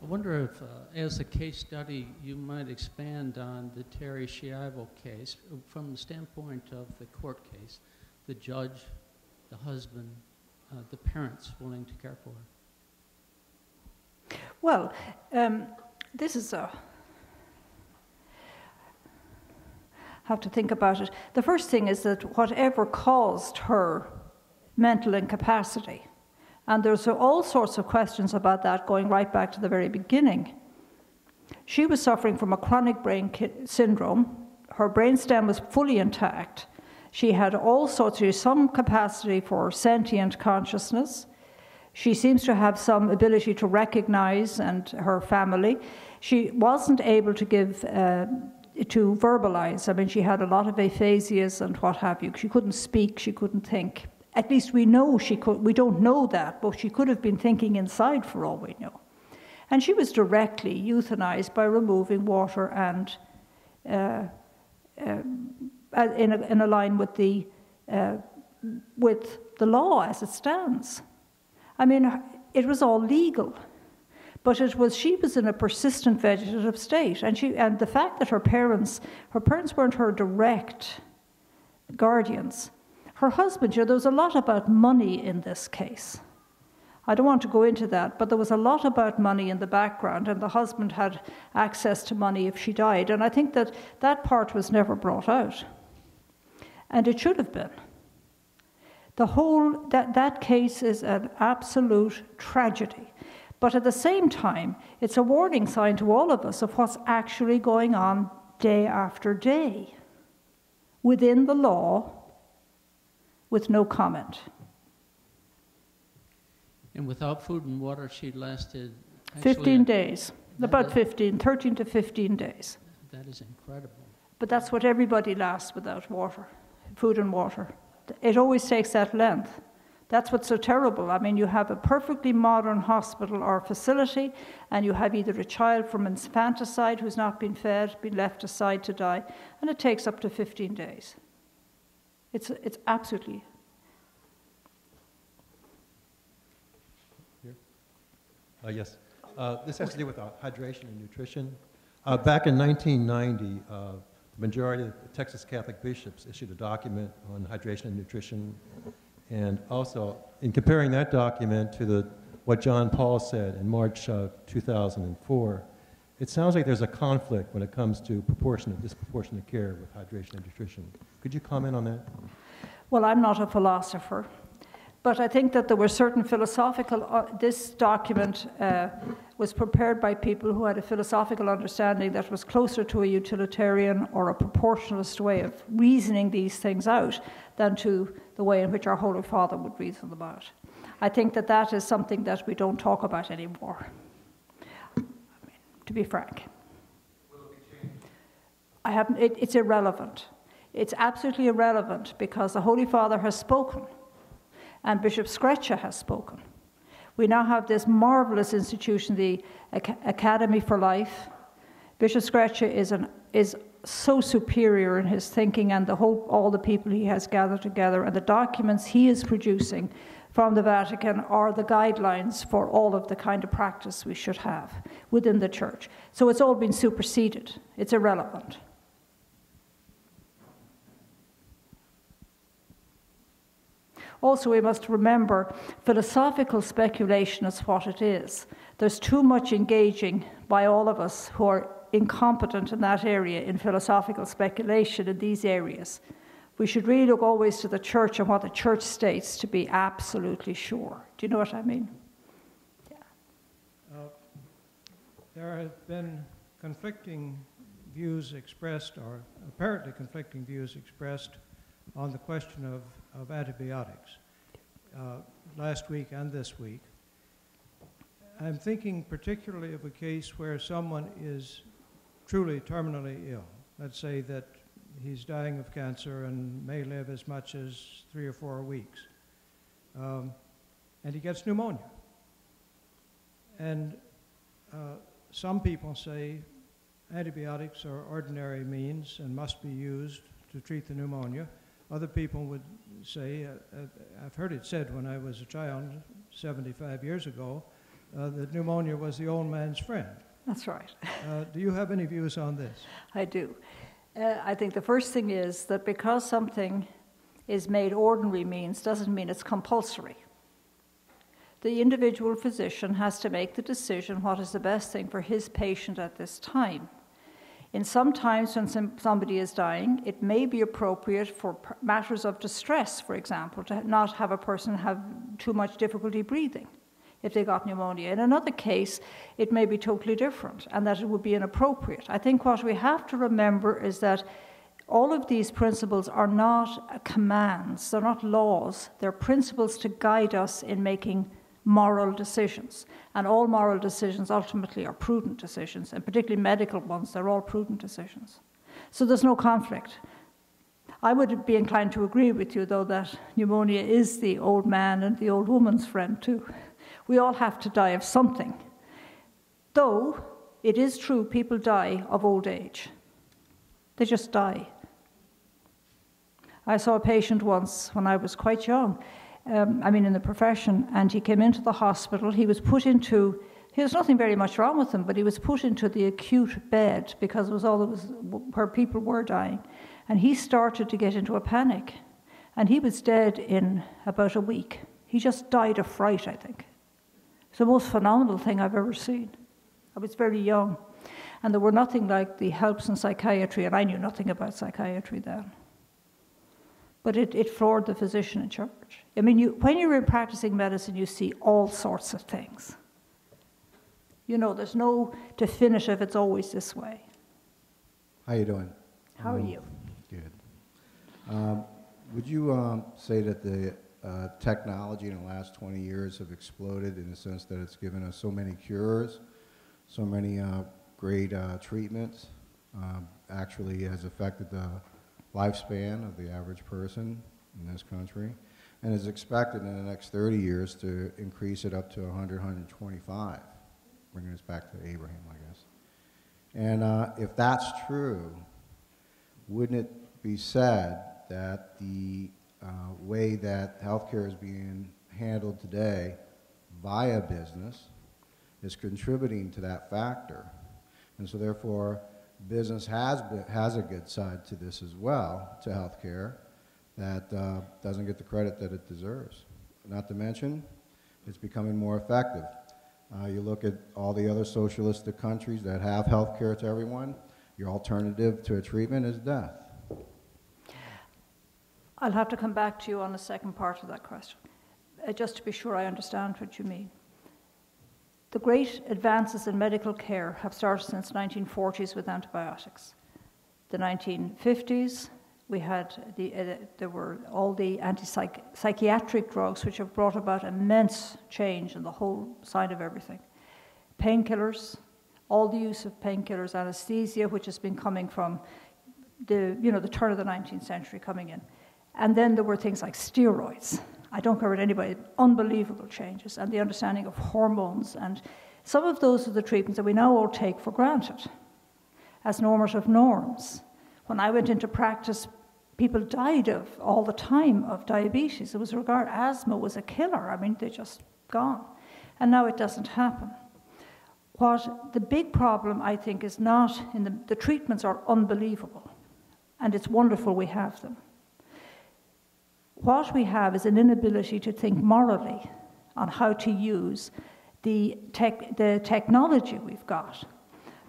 I wonder if, uh, as a case study, you might expand on the Terri Schiavo case from the standpoint of the court case, the judge, the husband, uh, the parents willing to care for her. Well, um, this is a... I have to think about it. The first thing is that whatever caused her mental incapacity, and there's all sorts of questions about that going right back to the very beginning. She was suffering from a chronic brain syndrome. Her brain stem was fully intact. She had all sorts of some capacity for sentient consciousness. She seems to have some ability to recognize and her family. She wasn't able to give, uh, to verbalize. I mean, she had a lot of aphasias and what have you. She couldn't speak, she couldn't think. At least we know she could, we don't know that, but she could have been thinking inside for all we know. And she was directly euthanized by removing water and uh, uh, in, a, in a line with the, uh, with the law as it stands. I mean, it was all legal, but it was, she was in a persistent vegetative state. And, she, and the fact that her parents, her parents weren't her direct guardians. Her husband, you know, there was a lot about money in this case. I don't want to go into that, but there was a lot about money in the background, and the husband had access to money if she died. And I think that that part was never brought out. And it should have been. The whole, that, that case is an absolute tragedy. But at the same time, it's a warning sign to all of us of what's actually going on day after day within the law, with no comment. And without food and water, she lasted... fifteen days, about fifteen, thirteen to fifteen days. That is incredible. But that's what everybody lasts without water, food and water. It always takes that length. That's what's so terrible. I mean, you have a perfectly modern hospital or facility, and you have either a child from infanticide who's not been fed, been left aside to die, and it takes up to fifteen days. It's, it's absolutely. Uh, yes. Uh, this has to do with uh, hydration and nutrition. Uh, back in nineteen ninety, uh, the majority of the Texas Catholic bishops issued a document on hydration and nutrition. And also, in comparing that document to the, what John Paul said in March uh, two thousand four, it sounds like there's a conflict when it comes to proportionate, disproportionate care with hydration and nutrition. Could you comment on that? Well, I'm not a philosopher, but I think that there were certain philosophical, uh, this document uh, was prepared by people who had a philosophical understanding that was closer to a utilitarian or a proportionalist way of reasoning these things out than to the way in which our Holy Father would reason them out. I think that that is something that we don't talk about anymore, to be frank. Will it be changed? I have, it, it's irrelevant. It's absolutely irrelevant because the Holy Father has spoken and Bishop Screccia has spoken. We now have this marvelous institution, the Academy for Life. Bishop Screccia is, an, is so superior in his thinking and the whole, all the people he has gathered together and the documents he is producing from the Vatican are the guidelines for all of the kind of practice we should have within the Church. So it's all been superseded. It's irrelevant. Also, we must remember philosophical speculation is what it is. There's too much engaging by all of us who are incompetent in that area in philosophical speculation in these areas. We should really look always to the Church and what the Church states to be absolutely sure. Do you know what I mean? Yeah. Uh, there have been conflicting views expressed, or apparently conflicting views expressed, on the question of of antibiotics uh, last week and this week. I'm thinking particularly of a case where someone is truly terminally ill. Let's say that he's dying of cancer and may live as much as three or four weeks. Um, and he gets pneumonia. And uh, some people say antibiotics are ordinary means and must be used to treat the pneumonia. Other people would say, uh, I've heard it said when I was a child seventy-five years ago, uh, that pneumonia was the old man's friend. That's right. uh, do you have any views on this? I do. Uh, I think the first thing is that because something is made ordinary means doesn't mean it's compulsory. The individual physician has to make the decision what is the best thing for his patient at this time. In some times when some, somebody is dying, it may be appropriate for matters of distress, for example, to not have a person have too much difficulty breathing if they got pneumonia. In another case, it may be totally different and that it would be inappropriate. I think what we have to remember is that all of these principles are not commands, they're not laws, they're principles to guide us in making moral decisions, and all moral decisions ultimately are prudent decisions, and particularly medical ones, they're all prudent decisions. So there's no conflict. I would be inclined to agree with you, though, that pneumonia is the old man and the old woman's friend, too. We all have to die of something. Though, it is true people die of old age. They just die. I saw a patient once when I was quite young, Um, I mean in the profession, and he came into the hospital. He was put into, there was nothing very much wrong with him, but he was put into the acute bed because it was all that was, where people were dying. And he started to get into a panic. And he was dead in about a week. He just died of fright, I think. It's the most phenomenal thing I've ever seen. I was very young. And there were nothing like the helps in psychiatry, and I knew nothing about psychiatry then. But it, it floored the physician in charge. I mean, you, when you're in practicing medicine, you see all sorts of things. You know, there's no definitive, it's always this way. How you doing? How um, are you? Good. Um, would you um, say that the uh, technology in the last twenty years have exploded in the sense that it's given us so many cures, so many uh, great uh, treatments, um, actually has affected the lifespan of the average person in this country, and is expected in the next thirty years to increase it up to one hundred, one hundred twenty-five, bringing us back to Abraham, I guess. And uh, if that's true, wouldn't it be said that the uh, way that healthcare is being handled today via business is contributing to that factor? And so therefore, business has, been, has a good side to this as well, to healthcare, that uh, doesn't get the credit that it deserves. Not to mention, it's becoming more effective. Uh, you look at all the other socialistic countries that have healthcare to everyone, your alternative to a treatment is death. I'll have to come back to you on the second part of that question, uh, just to be sure I understand what you mean. The great advances in medical care have started since the nineteen forties with antibiotics. The nineteen fifties, we had the, uh, there were all the anti-psychiatric drugs which have brought about immense change in the whole side of everything. Painkillers, all the use of painkillers, anesthesia, which has been coming from the, you know, the turn of the nineteenth century coming in. And then there were things like steroids. I don't care what anybody, unbelievable changes, and the understanding of hormones. And some of those are the treatments that we now all take for granted as normative norms. When I went into practice, people died of, all the time, of diabetes. It was regarded, asthma was a killer. I mean, they just gone. And now it doesn't happen. What the big problem, I think, is not in the, the treatments are unbelievable, and it's wonderful we have them. What we have is an inability to think morally on how to use the, tech, the technology we've got.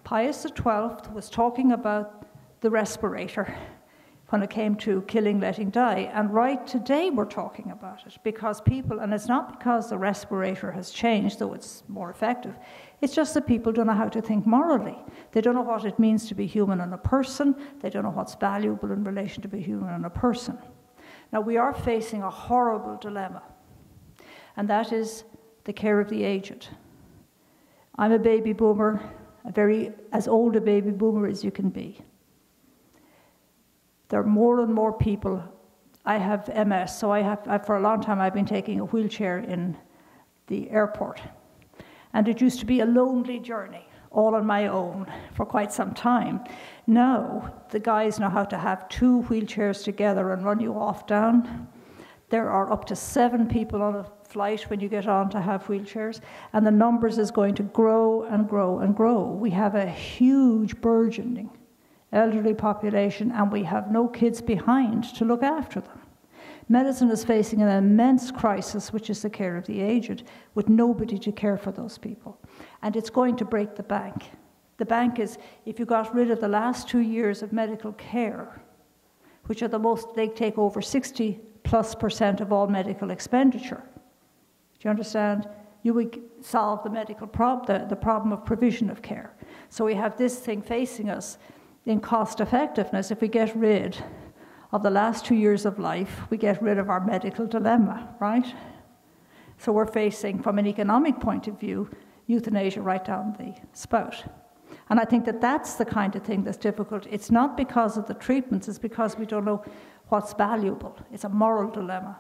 Pius the twelfth was talking about the respirator when it came to killing, letting die, and right today we're talking about it because people, and it's not because the respirator has changed, though it's more effective, it's just that people don't know how to think morally. They don't know what it means to be human and a person. They don't know what's valuable in relation to be human and a person. Now, we are facing a horrible dilemma, and that is the care of the aged. I'm a baby boomer, a very, as old a baby boomer as you can be. There are more and more people. I have M S, so I have, I, for a long time I've been taking a wheelchair in the airport. And it used to be a lonely journey, all on my own, for quite some time. Now, the guys know how to have two wheelchairs together and run you off down. There are up to seven people on a flight when you get on to have wheelchairs, and the numbers is going to grow and grow and grow. We have a huge burgeoning elderly population, and we have no kids behind to look after them. Medicine is facing an immense crisis, which is the care of the aged, with nobody to care for those people. And it's going to break the bank. The bank is, if you got rid of the last two years of medical care, which are the most, they take over sixty plus percent of all medical expenditure. Do you understand? You would solve the medical prob the, the problem of provision of care. So we have this thing facing us in cost effectiveness. If we get rid of the last two years of life, we get rid of our medical dilemma, right? So we're facing, from an economic point of view, euthanasia right down the spout. And I think that that's the kind of thing that's difficult. It's not because of the treatments, it's because we don't know what's valuable. It's a moral dilemma.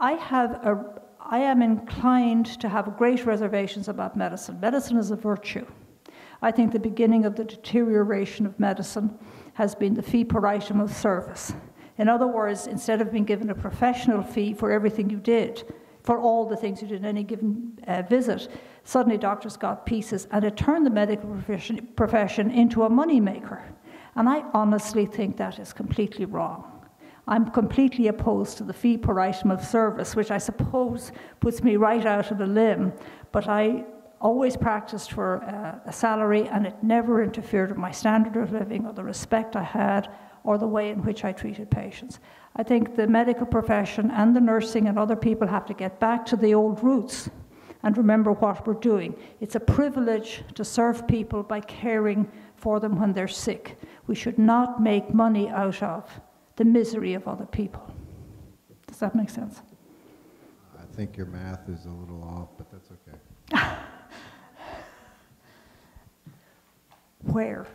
I have a, I am inclined to have great reservations about medicine. Medicine is a virtue. I think the beginning of the deterioration of medicine has been the fee per item of service. In other words, instead of being given a professional fee for everything you did, for all the things you did in any given uh, visit, suddenly doctors got pieces, and it turned the medical profession, profession into a moneymaker. And I honestly think that is completely wrong. I'm completely opposed to the fee per item of service, which I suppose puts me right out of a limb, but I always practiced for uh, a salary, and it never interfered with my standard of living or the respect I had or the way in which I treated patients. I think the medical profession and the nursing and other people have to get back to the old roots and remember what we're doing. It's a privilege to serve people by caring for them when they're sick. We should not make money out of the misery of other people. Does that make sense? I think your math is a little off, but that's okay. Where?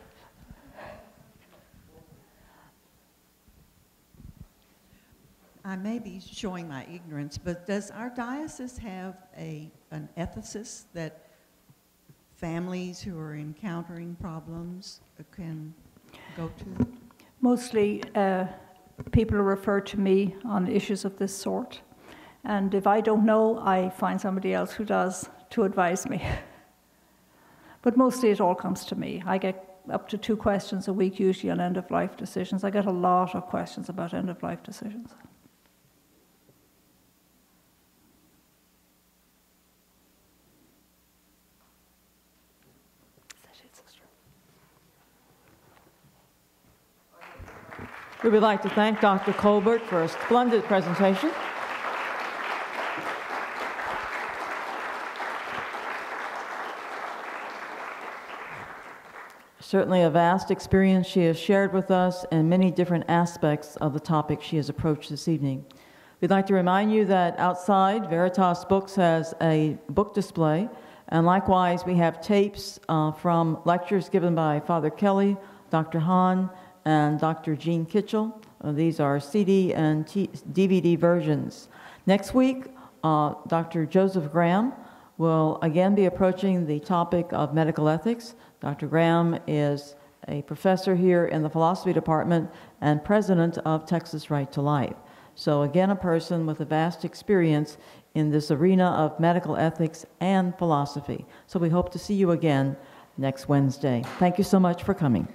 I may be showing my ignorance, but does our diocese have a, an ethicist that families who are encountering problems can go to? Mostly uh, people refer to me on issues of this sort. And if I don't know, I find somebody else who does to advise me. But mostly it all comes to me. I get up to two questions a week, usually on end-of-life decisions. I get a lot of questions about end-of-life decisions. Is that it, sister? We would like to thank Doctor Colbert for a splendid presentation. Certainly a vast experience she has shared with us and many different aspects of the topic she has approached this evening. We'd like to remind you that outside, Veritas Books has a book display, and likewise we have tapes uh, from lectures given by Father Kelly, Doctor Hahn, and Doctor Jean Kitchell. Uh, these are C D and T D V D versions. Next week, uh, Doctor Joseph Graham will again be approaching the topic of medical ethics. Doctor Graham is a professor here in the philosophy department and president of Texas Right to Life. So again, a person with a vast experience in this arena of medical ethics and philosophy. So we hope to see you again next Wednesday. Thank you so much for coming.